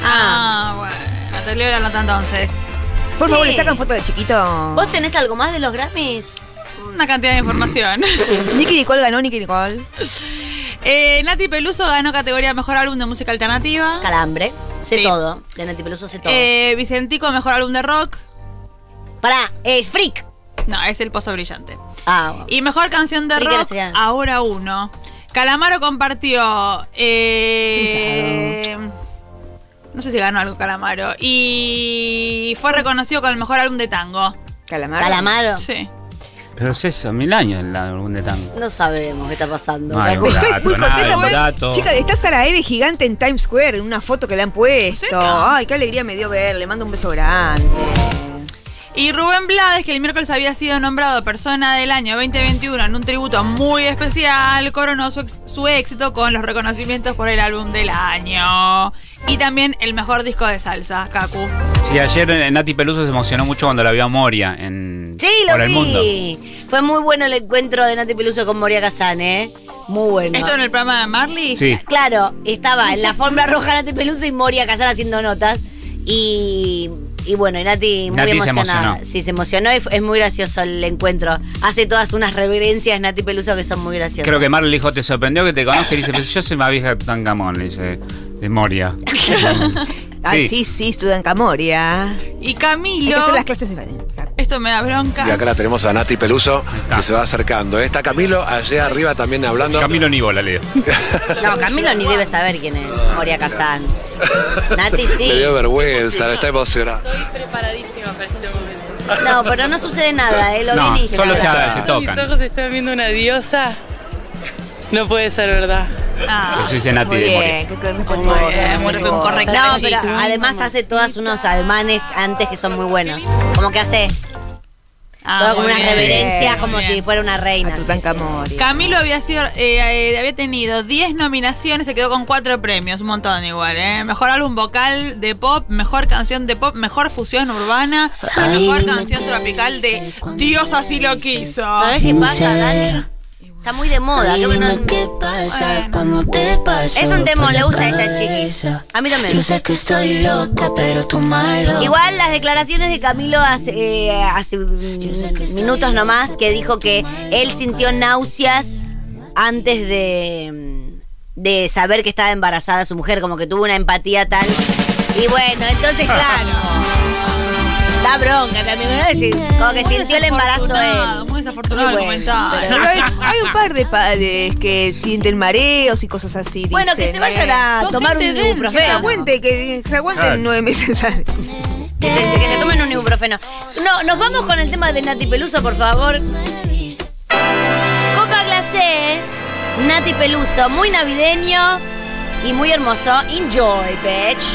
Bueno. Te leo la nota entonces. Por favor, le sacan foto de chiquito. ¿Vos tenés algo más de los Grammys? Una cantidad de información. Nicky Nicole ganó. Nathy Peluso ganó categoría Mejor Álbum de Música Alternativa. Calambre. Sé todo. De Nathy Peluso sé todo. Vicentico, Mejor Álbum de Rock. Pará, es Freak. No, es El Pozo Brillante. Bueno. Y Mejor Canción de Rock, Ahora Uno. Calamaro compartió... no sé si ganó algo Calamaro. Y fue reconocido con el mejor álbum de tango. ¿Calamaro? Sí. Pero es eso, 1000 años el álbum de tango. No sabemos qué está pasando. No, Estoy muy contenta. Chica, está Sara Eve gigante en Times Square, en una foto que le han puesto. ¿Sí? Ay, qué alegría me dio ver. Le mando un beso grande. Y Rubén Blades, que el miércoles había sido nombrado persona del año 2021 en un tributo muy especial, coronó su éxito con los reconocimientos por el álbum del año. Y también el mejor disco de salsa, Kaku. Sí, ayer Nathy Peluso se emocionó mucho cuando la vio a Moria en... Sí, lo vi por el mundo. Fue muy bueno el encuentro de Nathy Peluso con Moria Casán, ¿eh? Muy bueno. ¿Esto en el programa de Marley? Sí. Claro, estaba en la alfombra roja Nathy Peluso y Moria Casán haciendo notas. Y bueno, y Nathy muy emocionada. Sí, se emocionó y es muy gracioso el encuentro. Hace todas unas reverencias Nathy Peluso que son muy graciosas. Creo que Marley dijo, te sorprendió que te conozca. Y dice, pero yo soy más vieja que Tutankamón, le dice, de Moria. Ay, sí, Tutankamoria. Y Camilo. Hay que hacer las clases de... Esto me da bronca. Y acá la tenemos a Nathy Peluso, que se va acercando. Está Camilo allá arriba también hablando. Camilo ni bola, Leo. No, Camilo ni debe saber quién es Moria Casán. Nathy sí. Me dio vergüenza, está emocionada. Estoy preparadísima para este momento. No, pero no sucede nada, ¿eh? Solo se tocan. Mis ojos están viendo una diosa. No puede ser verdad. Eso dice Nathy de Moria. No, pero además hace todos unos ademanes antes que son muy buenos. Como que hace todo como unas reverencias, como si fuera una reina. Camilo había tenido 10 nominaciones, se quedó con 4 premios, un montón igual, ¿eh? Mejor álbum vocal de pop, mejor canción de pop, mejor fusión urbana, mejor canción tropical de Dios así lo quiso. ¿Sabes qué pasa, Dani? Está muy de moda. Es un temón, le gusta a esta chiquita. A mí también. Yo sé que estoy loca, pero tú malo. Igual las declaraciones de Camilo hace minutos nomás, que dijo que él sintió náuseas antes de saber que estaba embarazada su mujer, como que tuvo una empatía tal. Y bueno, entonces claro. da bronca también, ¿verdad? Sí, como que sintió el embarazo él. Muy desafortunado el comentario. Pero hay un par de padres que sienten mareos y cosas así. Bueno, dicen, que se vayan a tomar un ibuprofeno. Que se aguante, que se aguanten 9 meses. Que se tomen un ibuprofeno. No, nos vamos con el tema de Nathy Peluso, por favor. Copa glacé, Nathy Peluso, muy navideño y muy hermoso. Enjoy, bitch.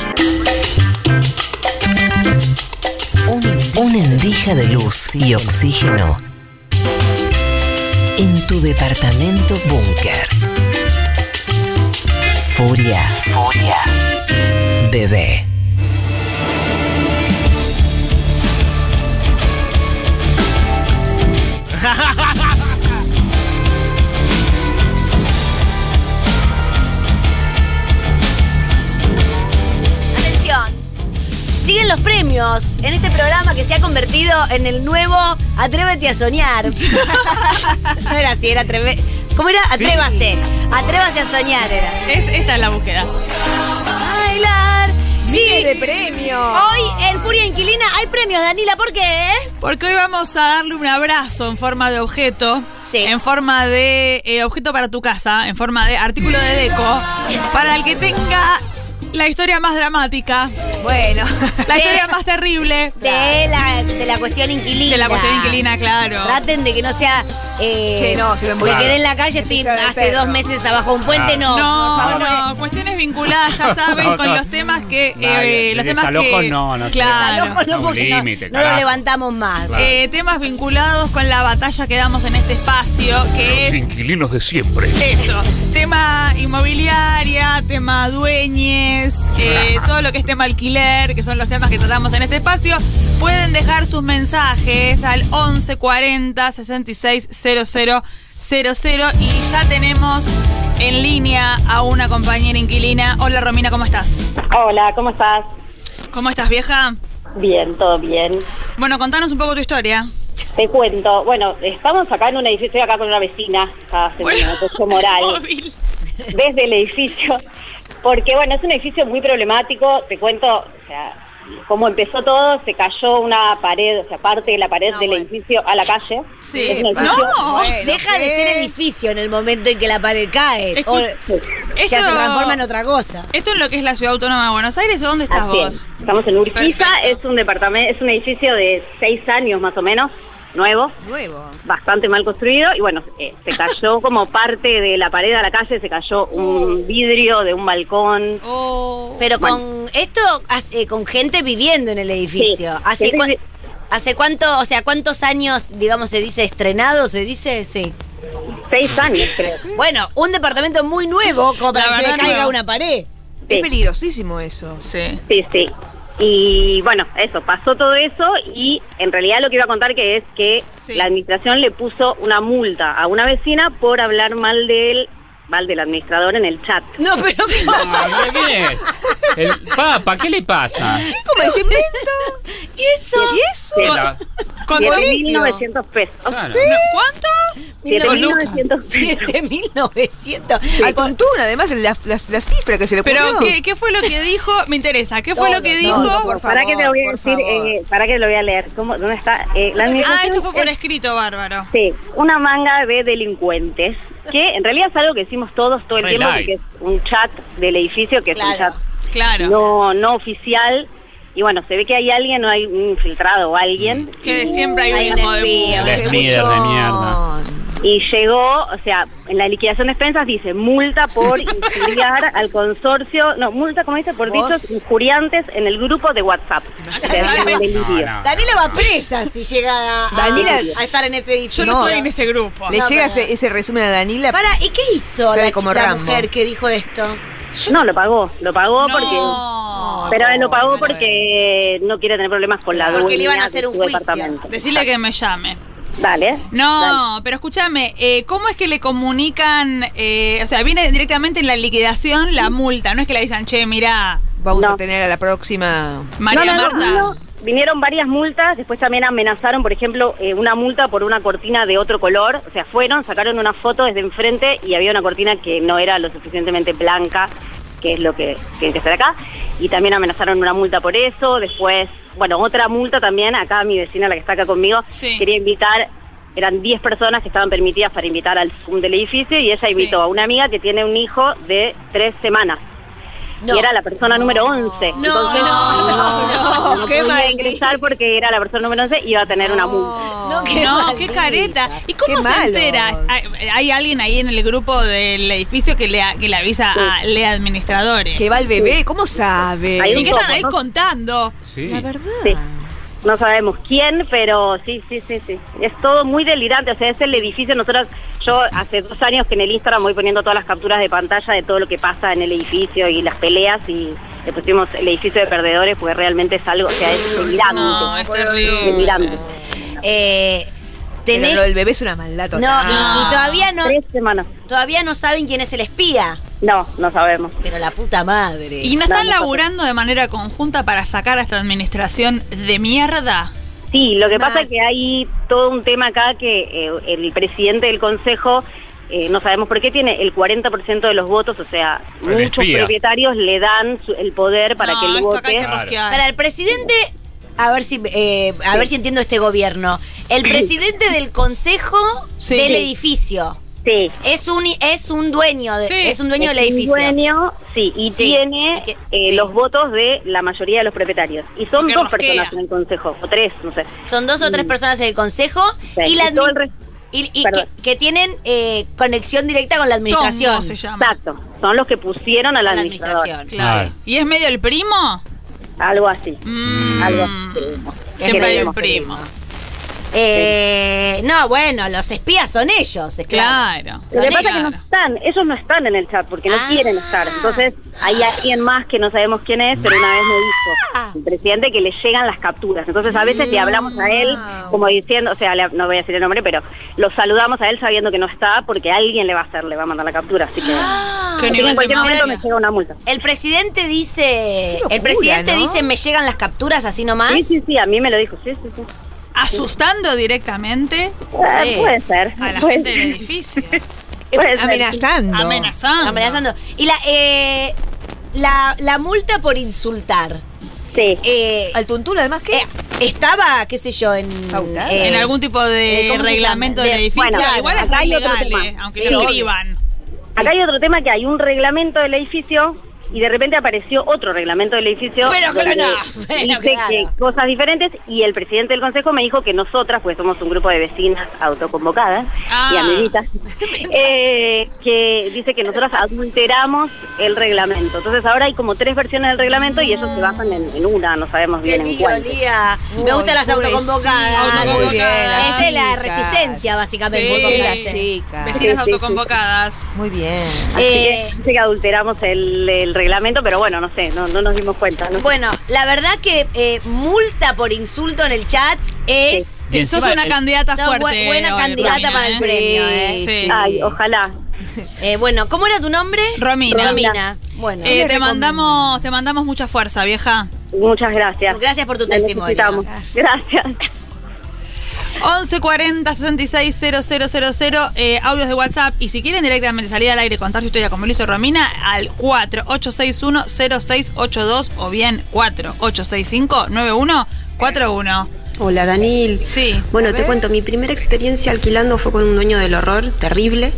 Una endija de luz y oxígeno en tu departamento búnker. Furia, furia, bebé. Siguen los premios en este programa que se ha convertido en el nuevo Atrévete a Soñar. No era así, era Atrévete. ¿Cómo era? Atrévase. Sí. Atrévase a soñar era. Esta es la búsqueda. Bailar. Sí, de premios. Hoy en Furia Inquilina hay premios, Danila. ¿Por qué? Porque hoy vamos a darle un abrazo en forma de objeto. Sí. En forma de objeto para tu casa. En forma de artículo de deco. Para el que tenga la historia más dramática. Bueno. La historia más terrible. De la cuestión inquilina. De la cuestión inquilina, claro. Traten de que no sea... que no, se me muere. Que quedé en la calle, estoy hace 2 meses abajo un puente, no. No, por favor, no. Cuestiones vinculadas, ya saben, no, con los temas que... los temas que... No. Claro. No, porque limite, no lo levantamos más. Claro. Temas vinculados con la batalla que damos en este espacio, que es... inquilinos de siempre. Eso. Tema inmobiliaria, tema dueñes. Todo lo que es tema alquiler, que son los temas que tratamos en este espacio. Pueden dejar sus mensajes al 1140 66 00 00. Y ya tenemos en línea a una compañera inquilina. Hola, Romina, ¿cómo estás? Hola, ¿cómo estás? ¿Cómo estás, vieja? Bien, todo bien. Bueno, contanos un poco tu historia. Te cuento, bueno, estamos acá en un edificio, estoy acá con una vecina, moral, desde el edificio. Porque, bueno, es un edificio muy problemático, te cuento, o sea, cómo empezó todo, se cayó una pared, o sea, parte de la pared edificio a la calle. Sí. No, bueno, deja de ser edificio en el momento en que la pared cae. Es que, ya se transforma en otra cosa. Esto es lo que es la Ciudad Autónoma de Buenos Aires, ¿o dónde estás vos? Estamos en Urquiza, es un departamento, es un edificio de 6 años más o menos. Nuevo, bastante mal construido. Y bueno, se cayó como parte de la pared a la calle. Se cayó un vidrio de un balcón. Pero con esto, con gente viviendo en el edificio. Sí. ¿Hace cuánto, o sea, cuántos años, digamos, se dice estrenado? ¿Se dice? Sí. 6 años, creo. Bueno, un departamento muy nuevo, como para que se le caiga una pared. Sí. Es peligrosísimo eso. Sí. Sí, sí. Y bueno, eso, pasó todo eso y en realidad lo que iba a contar que es que la administración le puso una multa a una vecina por hablar mal del administrador en el chat. No, pero ¿quién es? El Papa, ¿qué le pasa? ¿Cómo se inventó? ¿Y eso? ¿Y eso? ¿Con 7.900 pesos? Claro. ¿Cuánto? 7.900 pesos. Al contura, además, la cifra que se le ocurrió. Pero, ¿qué fue lo que dijo? Me interesa. ¿Qué fue lo que dijo? Por favor, para que te lo voy a decir, para que lo voy a leer. ¿Dónde está? Esto fue por escrito, bárbaro. Sí, una manga de delincuentes, que en realidad es algo que hicimos todos todo el tiempo, porque es un chat del edificio, que es un chat no oficial. Y bueno, se ve que hay alguien, hay un infiltrado o alguien. Que siempre hay un hijo de mierda. Y llegó, o sea, en la liquidación de expensas dice, multa por injuriar al consorcio, multa, como dice, por dichos injuriantes en el grupo de WhatsApp. Danila va presa si llega a estar en ese edificio. Yo no estoy en ese grupo. Le llega ese resumen a Danila. ¿Y qué hizo la mujer que dijo esto? No, lo pagó porque... Pero él lo pagó porque no quiere tener problemas con la dueña. Porque le iban a hacer un juicio. Decirle que me llame. Dale. No, pero escúchame, ¿cómo es que le comunican? O sea, viene directamente en la liquidación la multa, no es que le dicen, che, mirá, vamos a tener a la próxima María Marta. No. Vinieron varias multas, después también amenazaron, por ejemplo, una multa por una cortina de otro color. O sea, fueron, sacaron una foto desde enfrente y había una cortina que no era lo suficientemente blanca, que es lo que tiene que estar acá. Y también amenazaron una multa por eso, después bueno, otra multa también, acá mi vecina, la que está acá conmigo, sí, quería invitar, eran 10 personas que estaban permitidas para invitar al Zoom del edificio, y ella invitó, sí, a una amiga que tiene un hijo de 3 semanas. No. Y era la persona número 11. No, entonces, no qué podía ingresar porque era la persona número 11 y iba a tener una multa. No, qué careta. ¿Y cómo se entera? ¿Hay alguien ahí en el grupo del edificio que le avisa, sí, a los administradores? Que va el bebé, sí, ¿cómo sabe? ¿Y qué están ahí contando? Sí. La verdad. Sí. No sabemos quién, pero sí. Es todo muy delirante, o sea, es el edificio. Nosotros, yo hace 2 años que en el Instagram voy poniendo todas las capturas de pantalla de todo lo que pasa en el edificio y las peleas, y le pusimos el edificio de perdedores porque realmente es algo, o sea, es delirante. No, es terrible. Delirante. Pero lo del bebé es una maldad total. No, y todavía no. 3 semanas. Todavía no saben quién es el espía. No, no sabemos. Pero la puta madre. ¿Y no están laburando de manera conjunta para sacar a esta administración de mierda? Sí, lo que pasa es que hay todo un tema acá que el presidente del consejo, no sabemos por qué, tiene el 40% de los votos, o sea, el muchos espía. Propietarios le dan el poder para que él vote. Claro. Para el presidente... A ver si entiendo este gobierno. El presidente del consejo, sí, del edificio. Sí. Es un dueño, de, sí, es un dueño del edificio. Dueño, sí, y sí, tiene sí, los votos de la mayoría de los propietarios. Y son dos personas en el consejo, o tres, no sé. Son 2 o 3 personas en el consejo, sí, y la y que tienen conexión directa con la administración. ¿Cómo se llama? Exacto. Son los que pusieron a la administración. Claro. ¿Y es medio el primo? Algo así. Algo así. Siempre hay un primo. No, bueno, los espías son ellos. Claro. Lo que pasa es que no están, ellos no están en el chat porque no quieren estar. Entonces hay alguien más que no sabemos quién es, pero una vez me dijo el presidente que le llegan las capturas. Entonces a veces le hablamos a él como diciendo, o sea, no voy a decir el nombre, pero lo saludamos a él sabiendo que no está porque alguien le va a mandar la captura. Así que en cualquier momento me llega una multa. El presidente dice, me llegan las capturas así nomás. Sí, a mí me lo dijo, sí. ¿Asustando directamente? Puede ser. A la gente del edificio. Amenazando. Y la multa por insultar. Sí. Al tuntulo, además, ¿qué? Estaba, qué sé yo, en algún tipo de reglamento del edificio. Bueno, igual acá es legal, aunque sí, no escriban. Acá hay otro tema, que hay un reglamento del edificio... Y de repente apareció otro reglamento del edificio. Pero que no, dice cosas diferentes. Y el presidente del consejo me dijo que nosotras, pues somos un grupo de vecinas autoconvocadas y amiguitas, que dice que nosotras adulteramos el reglamento. Entonces ahora hay como 3 versiones del reglamento y eso se basan en una, no sabemos bien en cuál. Me gustan las autoconvocadas. Muy bien, es de la resistencia, básicamente. Sí, vecinas autoconvocadas. Muy bien. Dice que adulteramos el reglamento. Pero bueno, no sé, no nos dimos cuenta. No sé. Bueno, la verdad que multa por insulto en el chat es... Sí. Sos una candidata fuerte. Buena candidata para el premio, sí. Ay, ojalá. Bueno, ¿cómo era tu nombre? Romina. Bueno, te mandamos mucha fuerza, vieja. Muchas gracias. Gracias por tu testimonio. Necesitamos. Gracias. 1140-660000, audios de WhatsApp. Y si quieren directamente salir al aire y contar su historia como lo hizo Romina, al 4861-0682 o bien 4865-9141. Hola, Daniel. Sí. Bueno, te cuento, mi primera experiencia alquilando fue con un dueño del horror terrible,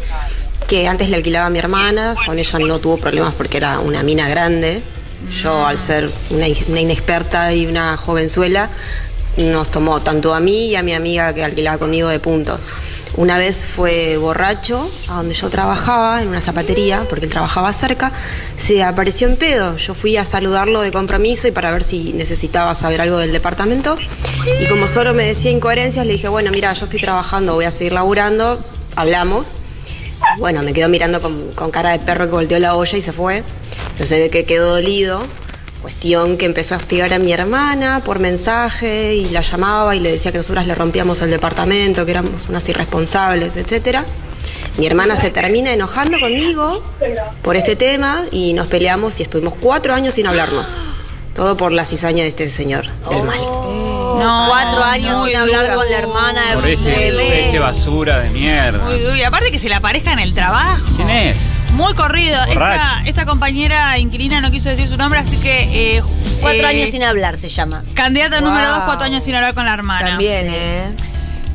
que antes le alquilaba a mi hermana. Con ella no tuvo problemas porque era una mina grande. Yo, al ser una inexperta y una jovenzuela, nos tomó tanto a mí y a mi amiga que alquilaba conmigo de puntos. Una vez fue borracho a donde yo trabajaba, en una zapatería, porque él trabajaba cerca. Se apareció en pedo. Yo fui a saludarlo de compromiso y para ver si necesitaba saber algo del departamento. Y como solo me decía incoherencias, le dije, bueno, mira, yo estoy trabajando, voy a seguir laburando. Hablamos. Bueno, me quedó mirando con cara de perro que volteó la olla y se fue. Pero se ve que quedó dolido. Cuestión que empezó a hostigar a mi hermana por mensaje y la llamaba y le decía que nosotras le rompíamos el departamento, que éramos unas irresponsables, etc. Mi hermana se termina enojando conmigo por este tema y nos peleamos y estuvimos 4 años sin hablarnos. Todo por la cizaña de este señor del mal. No, 4 años sin hablar con la hermana de por este basura de mierda. Muy duro. Y aparte que se la aparezca en el trabajo. ¿Quién es? Muy corrido. Esta compañera inquilina no quiso decir su nombre, así que... 4 años sin hablar se llama. Candidata número 2, 4 años sin hablar con la hermana. También,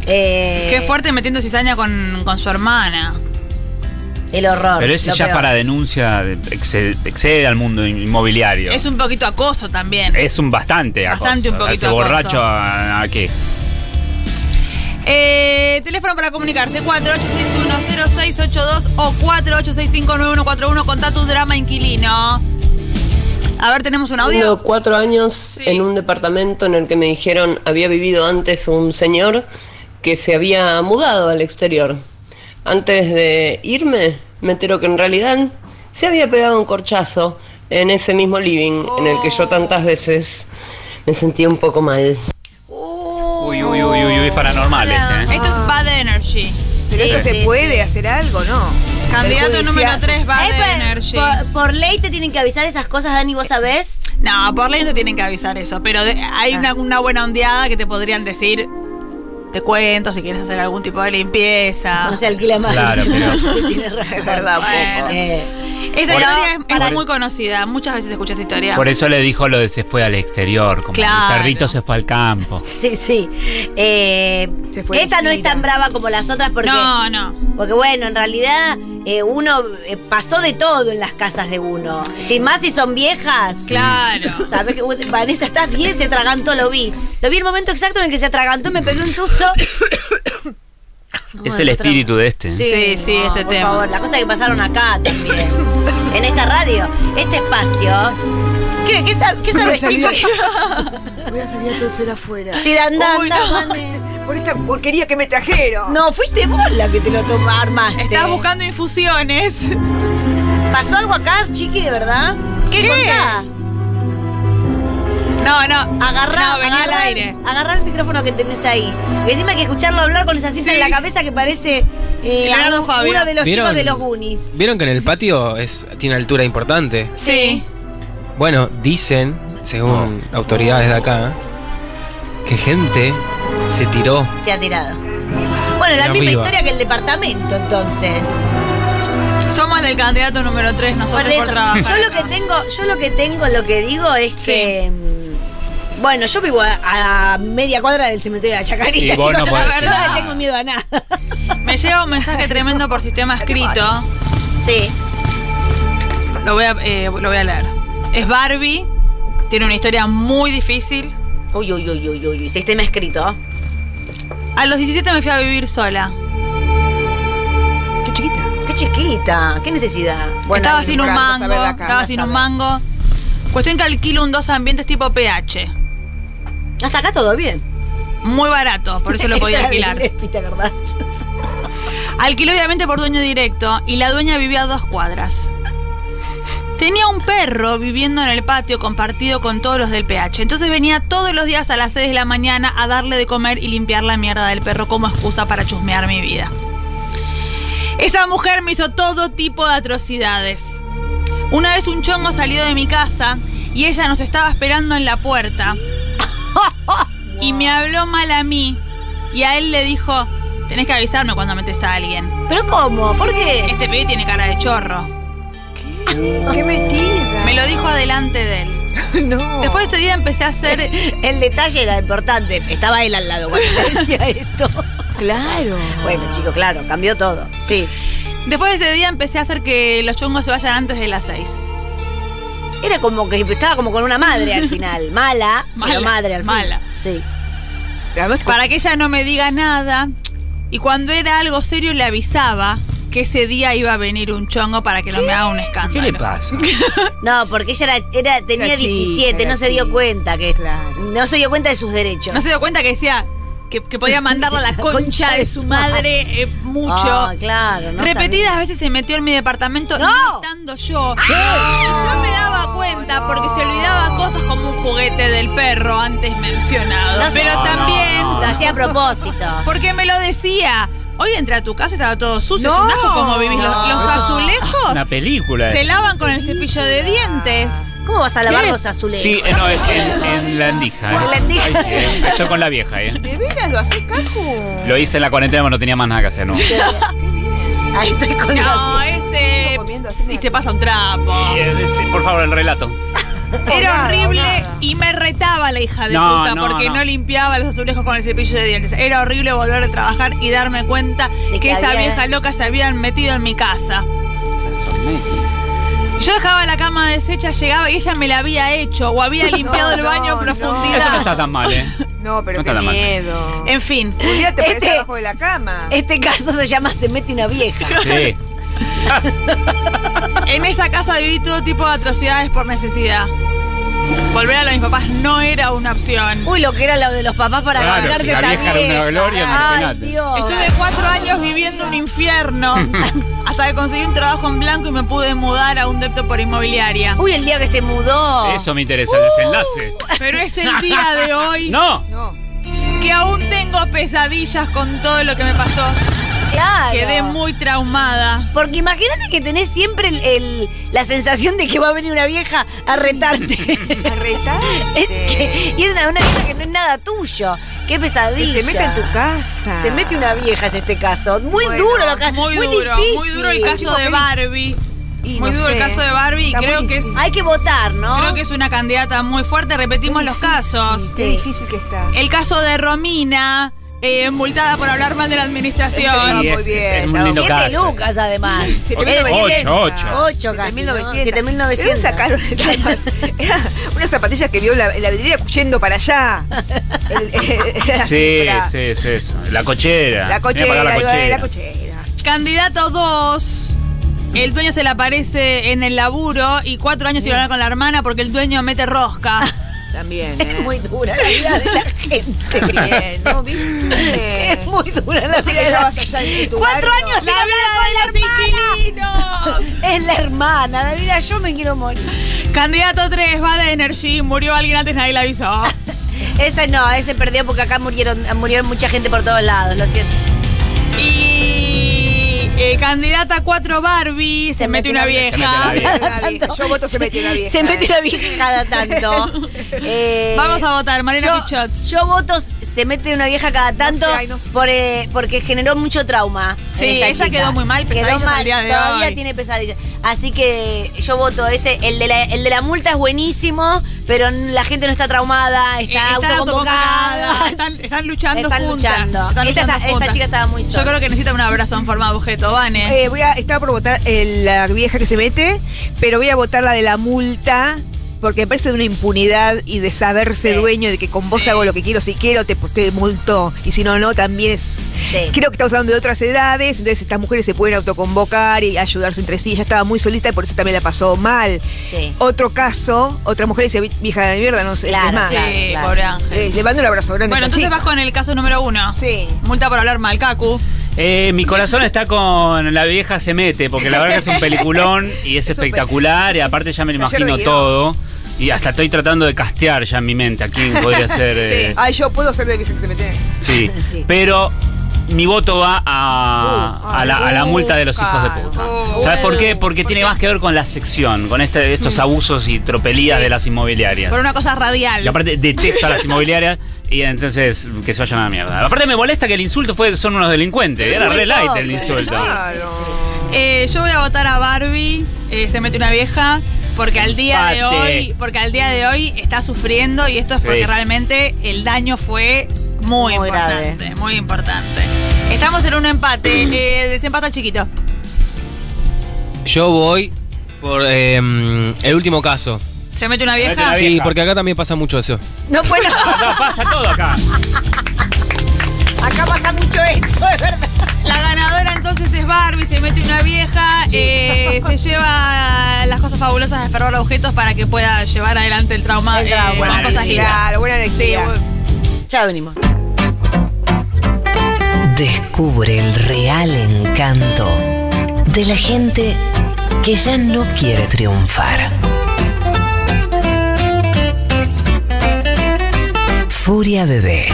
qué fuerte metiendo cizaña con su hermana. El horror. Pero ese ya peor. Para denuncia excede al mundo inmobiliario. Es un poquito acoso también. Es un bastante acoso. Bastante un poquito acoso. ¿Borracho a qué? Teléfono para comunicarse 48610682 o 48659141. Contá tu drama inquilino. A ver, tenemos un audio. Tengo 4 años en un departamento en el que me dijeron había vivido antes un señor que se había mudado al exterior. Antes de irme, me entero que en realidad se había pegado un corchazo en ese mismo living en el que yo tantas veces me sentía un poco mal. Uy, uy, uy, uy, uy, paranormal este, ¿eh? Esto es bad energy. Pero esto se puede hacer algo, ¿no? Candidato número 3, bad energy. Por ley te tienen que avisar esas cosas, Dani, ¿vos sabés? No, por ley no tienen que avisar eso, pero hay una buena ondeada que te podrían decir... Te cuento si quieres hacer algún tipo de limpieza. No se alquila más. Claro, pero... Tienes razón. Es verdad, bueno. Esa historia es muy conocida. Muchas veces escuché esa historia. Por eso le dijo lo de se fue al exterior. Como el perrito se fue al campo. Sí, sí. Esta no es tan brava como las otras porque... No, no. Porque bueno, en realidad uno pasó de todo en las casas de uno. Sin más si son viejas. Claro. Sabes que Vanessa, estás bien, se atragantó, lo vi. Lo vi el momento exacto en el que se atragantó, me pegó un susto. Es el espíritu de este. Sí, sí, no, este por tema. Por favor, las cosas que pasaron acá también. En esta radio, este espacio. ¿Qué sabes, chicos? Voy a salir a toser afuera. Sí, andá, no. Por esta porquería que me trajeron. No, fuiste vos la que te lo armaste. Estás buscando infusiones. ¿Pasó algo acá, chiqui, de verdad? ¿Qué contá? No, no, agarrá al aire. Agarrá el micrófono que tenés ahí. Y encima hay que escucharlo hablar con esa cinta en la cabeza que parece uno de los chicos de los Goonies. ¿Vieron que en el patio tiene altura importante? Sí. Bueno, dicen, según autoridades de acá, que gente se tiró. Se ha tirado. Bueno, la misma historia que el departamento, entonces. Somos del candidato número 3 nosotros por trabajar. Yo lo que digo es que... Bueno, yo vivo a media cuadra del cementerio de la Chacarita, chicos, no la verdad no tengo miedo a nada. Me llega un mensaje tremendo por sistema escrito. Sí. Lo voy a leer. Es Barbie, tiene una historia muy difícil. Uy, uy, uy, uy, uy, sistema escrito. A los 17 me fui a vivir sola. Qué chiquita. Qué chiquita, qué necesidad. Bueno, estaba sin un mango, Cuestión que alquilo un 2 ambientes tipo PH. Hasta acá todo bien. Muy barato, por eso lo podía alquilar. Alquiló obviamente por dueño directo y la dueña vivía a 2 cuadras. Tenía un perro viviendo en el patio compartido con todos los del PH. Entonces venía todos los días a las 6 de la mañana a darle de comer y limpiar la mierda del perro como excusa para chusmear mi vida. Esa mujer me hizo todo tipo de atrocidades. Una vez un chongo salió de mi casa y ella nos estaba esperando en la puerta y me habló mal a mí y a él le dijo, tenés que avisarme cuando metes a alguien. ¿Pero cómo? ¿Por qué? Este pibe tiene cara de chorro. ¿Qué? ¡Qué mentira! Me lo dijo adelante de él. No. Después de ese día empecé a hacer... El detalle era importante, estaba él al lado cuando decía esto. Claro. Bueno, chicos, claro, cambió todo. Sí. Después de ese día empecé a hacer que los chongos se vayan antes de las 6. Era como que estaba como con una madre al final. Mala, pero madre al final. Mala. Sí. Para que ella no me diga nada. Y cuando era algo serio le avisaba que ese día iba a venir un chongo para que no me haga un escándalo. ¿Qué le pasa? No, porque ella tenía 17, no se dio cuenta que... No se dio cuenta de sus derechos. No se dio cuenta que decía... Que podía mandarla a la concha de su madre mucho. Oh, claro, no Repetidas veces se metió en mi departamento gritando yo. ¿Qué? Y yo me daba cuenta porque se olvidaba cosas como un juguete del perro antes mencionado. Pero también... Lo hacía a propósito. Porque me lo decía. Hoy entré a tu casa y estaba todo sucio. No, es un asco como vivís. Los azulejos. Una película. Se lavan con el cepillo de dientes. ¿Cómo vas a lavar los azulejos? Sí, no, es en la endija. En la endija. Estoy con la vieja, ¿eh? ¿De veras lo haces, Cacu? Lo hice en la cuarentena, pero no tenía más nada que hacer, ¿no? Ahí estoy con la y se pasa un trapo. Por favor, el relato. Era horrible y me retaba la hija de puta porque no limpiaba los azulejos con el cepillo de dientes. Era horrible volver a trabajar y darme cuenta que esa vieja loca se habían metido en mi casa. Yo dejaba la cama deshecha, llegaba y ella me la había hecho o había limpiado el baño a profundidad. Eso no está tan mal, ¿eh? No, pero qué miedo. En fin. Un día te pones abajo de la cama. Este caso se llama Se mete una vieja. Sí. En esa casa viví todo tipo de atrocidades por necesidad. Volver a lo de mis papás no era una opción. Uy, lo que era lo de los papás para cargarse si también. Era una gloria, ay, Dios. Estuve 4 años viviendo un infierno. Hasta que conseguí un trabajo en blanco y me pude mudar a un depto por inmobiliaria. Uy, el día que se mudó. Eso me interesa, el desenlace. Pero es el día de hoy. No. Que aún tengo pesadillas con todo lo que me pasó. Claro. Quedé muy traumada. Porque imagínate que tenés siempre la sensación de que va a venir una vieja a retarte. A retarte. Y es una vieja que no es nada tuyo. Qué pesadilla. Que se mete en tu casa. Se mete una vieja, es este caso. Muy duro lo que hace. Muy duro. Difícil. Muy duro el caso de Barbie. Muy duro el caso de Barbie. Y creo que es. Hay que votar, ¿no? Creo que es una candidata muy fuerte. Repetimos los casos. Qué difícil que está. El caso de Romina. Multada por hablar mal de la administración. Sí, muy bien. 7 lucas, además. 8 casi. 7.900. Sacaron unas zapatillas que vio la vidriera yendo para allá. Sí, es eso. La cochera. La cochera. Candidato 2. El dueño se le aparece en el laburo y 4 años sin hablar con la hermana porque el dueño mete rosca. También, es muy dura la vida de la gente. Bien, ¿no? ¿Viste? Es muy dura la vida de la gente. 4 años sin hablar con los inquilinos. Es la hermana, la vida, yo me quiero morir. Candidato 3, va de Energy, murió alguien antes, nadie la avisó. Ese no, ese perdió porque acá murieron mucha gente por todos lados, lo siento. Y candidata 4, Barbie, se mete una vieja. Yo voto se mete una vieja. Se mete una vieja cada tanto. Vamos a votar, Malena Pichot. Yo voto se mete una vieja cada tanto porque generó mucho trauma. Sí, ella quedó muy mal, pesadillas al día de hoy. Todavía tiene pesadillas. Así que yo voto ese. El de la multa es buenísimo, pero la gente no está traumada, está autoconvocada. Están luchando juntas. Esta chica estaba muy sola. Yo creo que necesita un abrazo en forma de objeto, Vane. Estaba por votar la vieja que se mete, pero voy a votar la de la multa. Porque me parece de una impunidad y de saberse dueño de que con vos hago lo que quiero. Si quiero, te multo. Y si no, no, también es... Sí. Creo que estamos hablando de otras edades. Entonces estas mujeres se pueden autoconvocar y ayudarse entre sí. Ella estaba muy solita y por eso también la pasó mal. Sí. Otro caso, otra mujer dice, vieja de mierda, no sé. Claro, más. Claro, pobre Ángel. Le mando un abrazo grande. Bueno, entonces vas con el caso número 1. Sí. Multa por hablar mal, Cacu. Mi corazón está con La vieja se mete, porque la verdad que es un peliculón y es espectacular. Y aparte ya me lo imagino todo. Y hasta estoy tratando de castear ya en mi mente a quién podría ser. Ay, yo puedo ser de vieja que se mete. Sí. Pero mi voto va a la multa de los hijos de puta. ¿Sabes por qué? Porque tiene más que ver con la sección, con estos abusos y tropelías de las inmobiliarias. Por una cosa radial. Y aparte detesto a las inmobiliarias. Y entonces, que se vayan a la mierda. Aparte me molesta que el insulto son unos delincuentes. Era re light el insulto. Claro. Yo voy a votar a Barbie, se mete una vieja, porque al día de hoy está sufriendo y esto es porque realmente el daño fue muy importante. Grave. Muy importante. Estamos en un empate, desempata chiquito. Yo voy por el último caso. ¿Se mete una vieja? Sí, porque acá también pasa mucho eso. No, bueno. Pasa todo acá. Acá pasa mucho eso, es verdad. La ganadora entonces es Barbie, se mete una vieja, se lleva las cosas fabulosas de Fervor Objetos para que pueda llevar adelante el trauma con cosas lindas. Claro, buena elección. Sí, ya venimos. Descubre el real encanto de la gente que ya no quiere triunfar. Furia Bebé.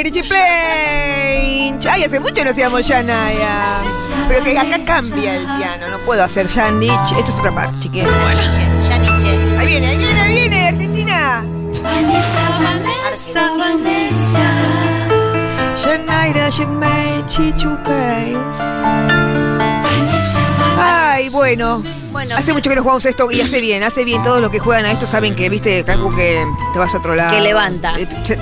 Irish Plane. Ay, hace mucho no hacíamos Yanaya. Pero que acá cambia el piano. No puedo hacer Yanich. Esto es otra parte, chiquillos. Ahí viene, ahí viene, ahí viene, Argentina. Vanessa, Vanessa. Yanaira, Yemei, Chichucais. Ay, bueno. Hace mucho que no jugamos esto y hace bien, todos los que juegan a esto saben que, viste, algo que te vas a otro lado. Que levanta.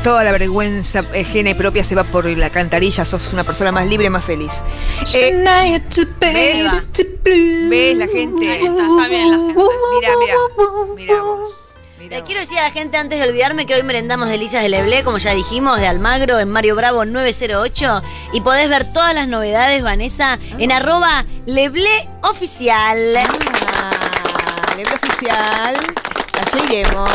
Toda la vergüenza ajena y propia se va por la cantarilla, sos una persona más libre, más feliz. ¿Ves la gente? Ahí está bien la gente. Mira, mira, mira vos. Le quiero decir a la gente antes de olvidarme que hoy merendamos delicias de Leblé, como ya dijimos, de Almagro, en Mario Bravo 908. Y podés ver todas las novedades, Vanessa, en @LebléOficial. Ah, Leblé Oficial. Allá iremos.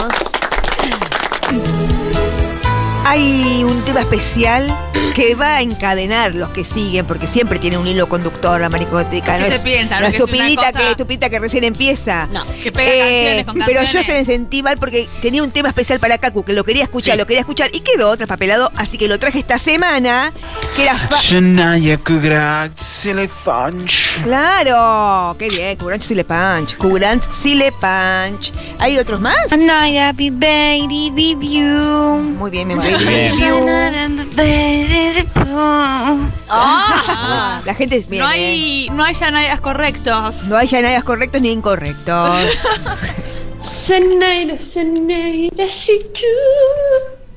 Hay un tema especial que va a encadenar los que siguen, porque siempre tiene un hilo conductor la maricoteca. ¿Qué no se es, piensa? No es estupidita que recién empieza. No, que pega canciones con canciones. Pero yo se me sentí mal porque tenía un tema especial para Kaku, que lo quería escuchar, sí, lo quería escuchar, y quedó traspapelado, así que lo traje esta semana, que era... ¡Claro! ¡Qué bien! Cugrant Sile Punch. Cugrant Sile Punch. ¿Hay otros más? Anaya, be baby, be you. Muy bien, mi marido. Oh. La gente es bien. No hay yanayas correctos. No hay yanayas correctos ni incorrectos.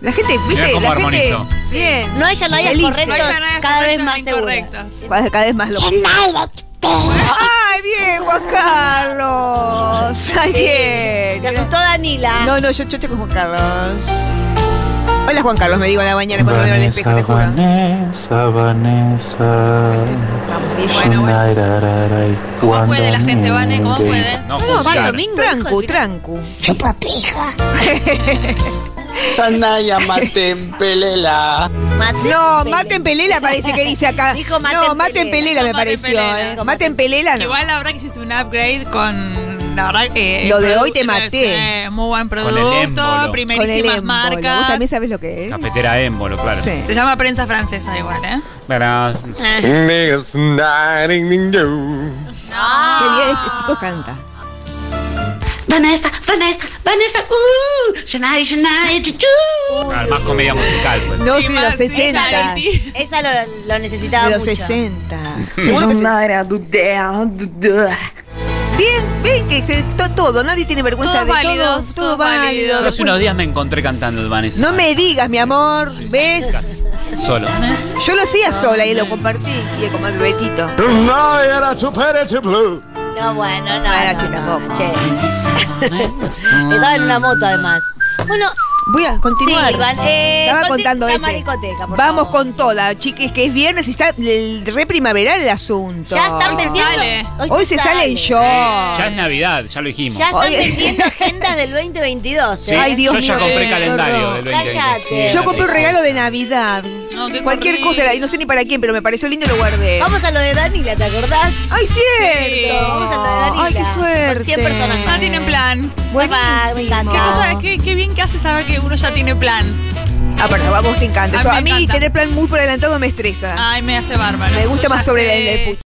La gente, viste, mira cómo armonizó. Bien. Sí. No hay yanayas correctos, cada vez más incorrectos. Cada vez más lo que... ¡Ay, bien, Juan Carlos! ¡Ay, bien! Se asustó Danila. No, yo estoy con Juan Carlos. Hola, Juan Carlos, me digo en la mañana cuando Vanessa, me veo al espejo, te juro. Vanessa. ¿Cómo puede la gente, Vane? ¿Cómo puede? No, Vane, domingo. Trancu. Chupa pija. Sanaya Matempelela. No, Matempelela parece que dice acá. Dijo Matempelela. No, Matempelela me pareció. Matempelela no. Igual la verdad que hiciste un upgrade con... La verdad, lo de hoy te maté. Muy buen producto, primerísimas marcas. ¿Vos también sabés lo que es? Cafetera Émbolo, claro. Sí. Se llama prensa francesa igual, ¿eh? Este chico canta. Vanessa, Vanessa, Vanessa, Shania, Shania, chuchu. Más comedia musical, pues. No, sí, los 60. Esa lo necesitaba mucho. Los 60. Bien, ven que se todo, nadie tiene vergüenza de válidos, todo válido. Hace unos días me encontré cantando el Vanessa. No me digas, mi amor, sí, ¿ves? Sí, solo. Yo lo hacía sola y lo compartí, y como el Betito. No, era Blue. No, bueno, no. Era tampoco. Che. Estaba en una moto además. Bueno. Voy a continuar. Sí, estaba contando eso. Vamos con toda, chiques, que es viernes y está el re primaveral el asunto. Ya están vendiendo. Hoy se sale el show. Ya es Navidad, ya lo dijimos. Ya están vendiendo agendas del 2022. Sí. Ay, Dios mío. Yo ya compré calendario del 2022. Cállate. Yo compré un regalo de Navidad. Cualquier cosa, y no sé ni para quién, pero me pareció lindo y lo guardé. Vamos a lo de Danila, ¿te acordás? ¡Ay, cierto! Vamos a lo de Danila. ¡Ay, qué suerte! 100 personas. Ya tienen plan. Bueno, me encanta. Qué bien que hace saber que uno ya tiene plan. Ah, perdón, a vos te encanta. A mí tener plan muy por adelantado me estresa. Ay, me hace bárbaro. Me gusta más sobre la puta.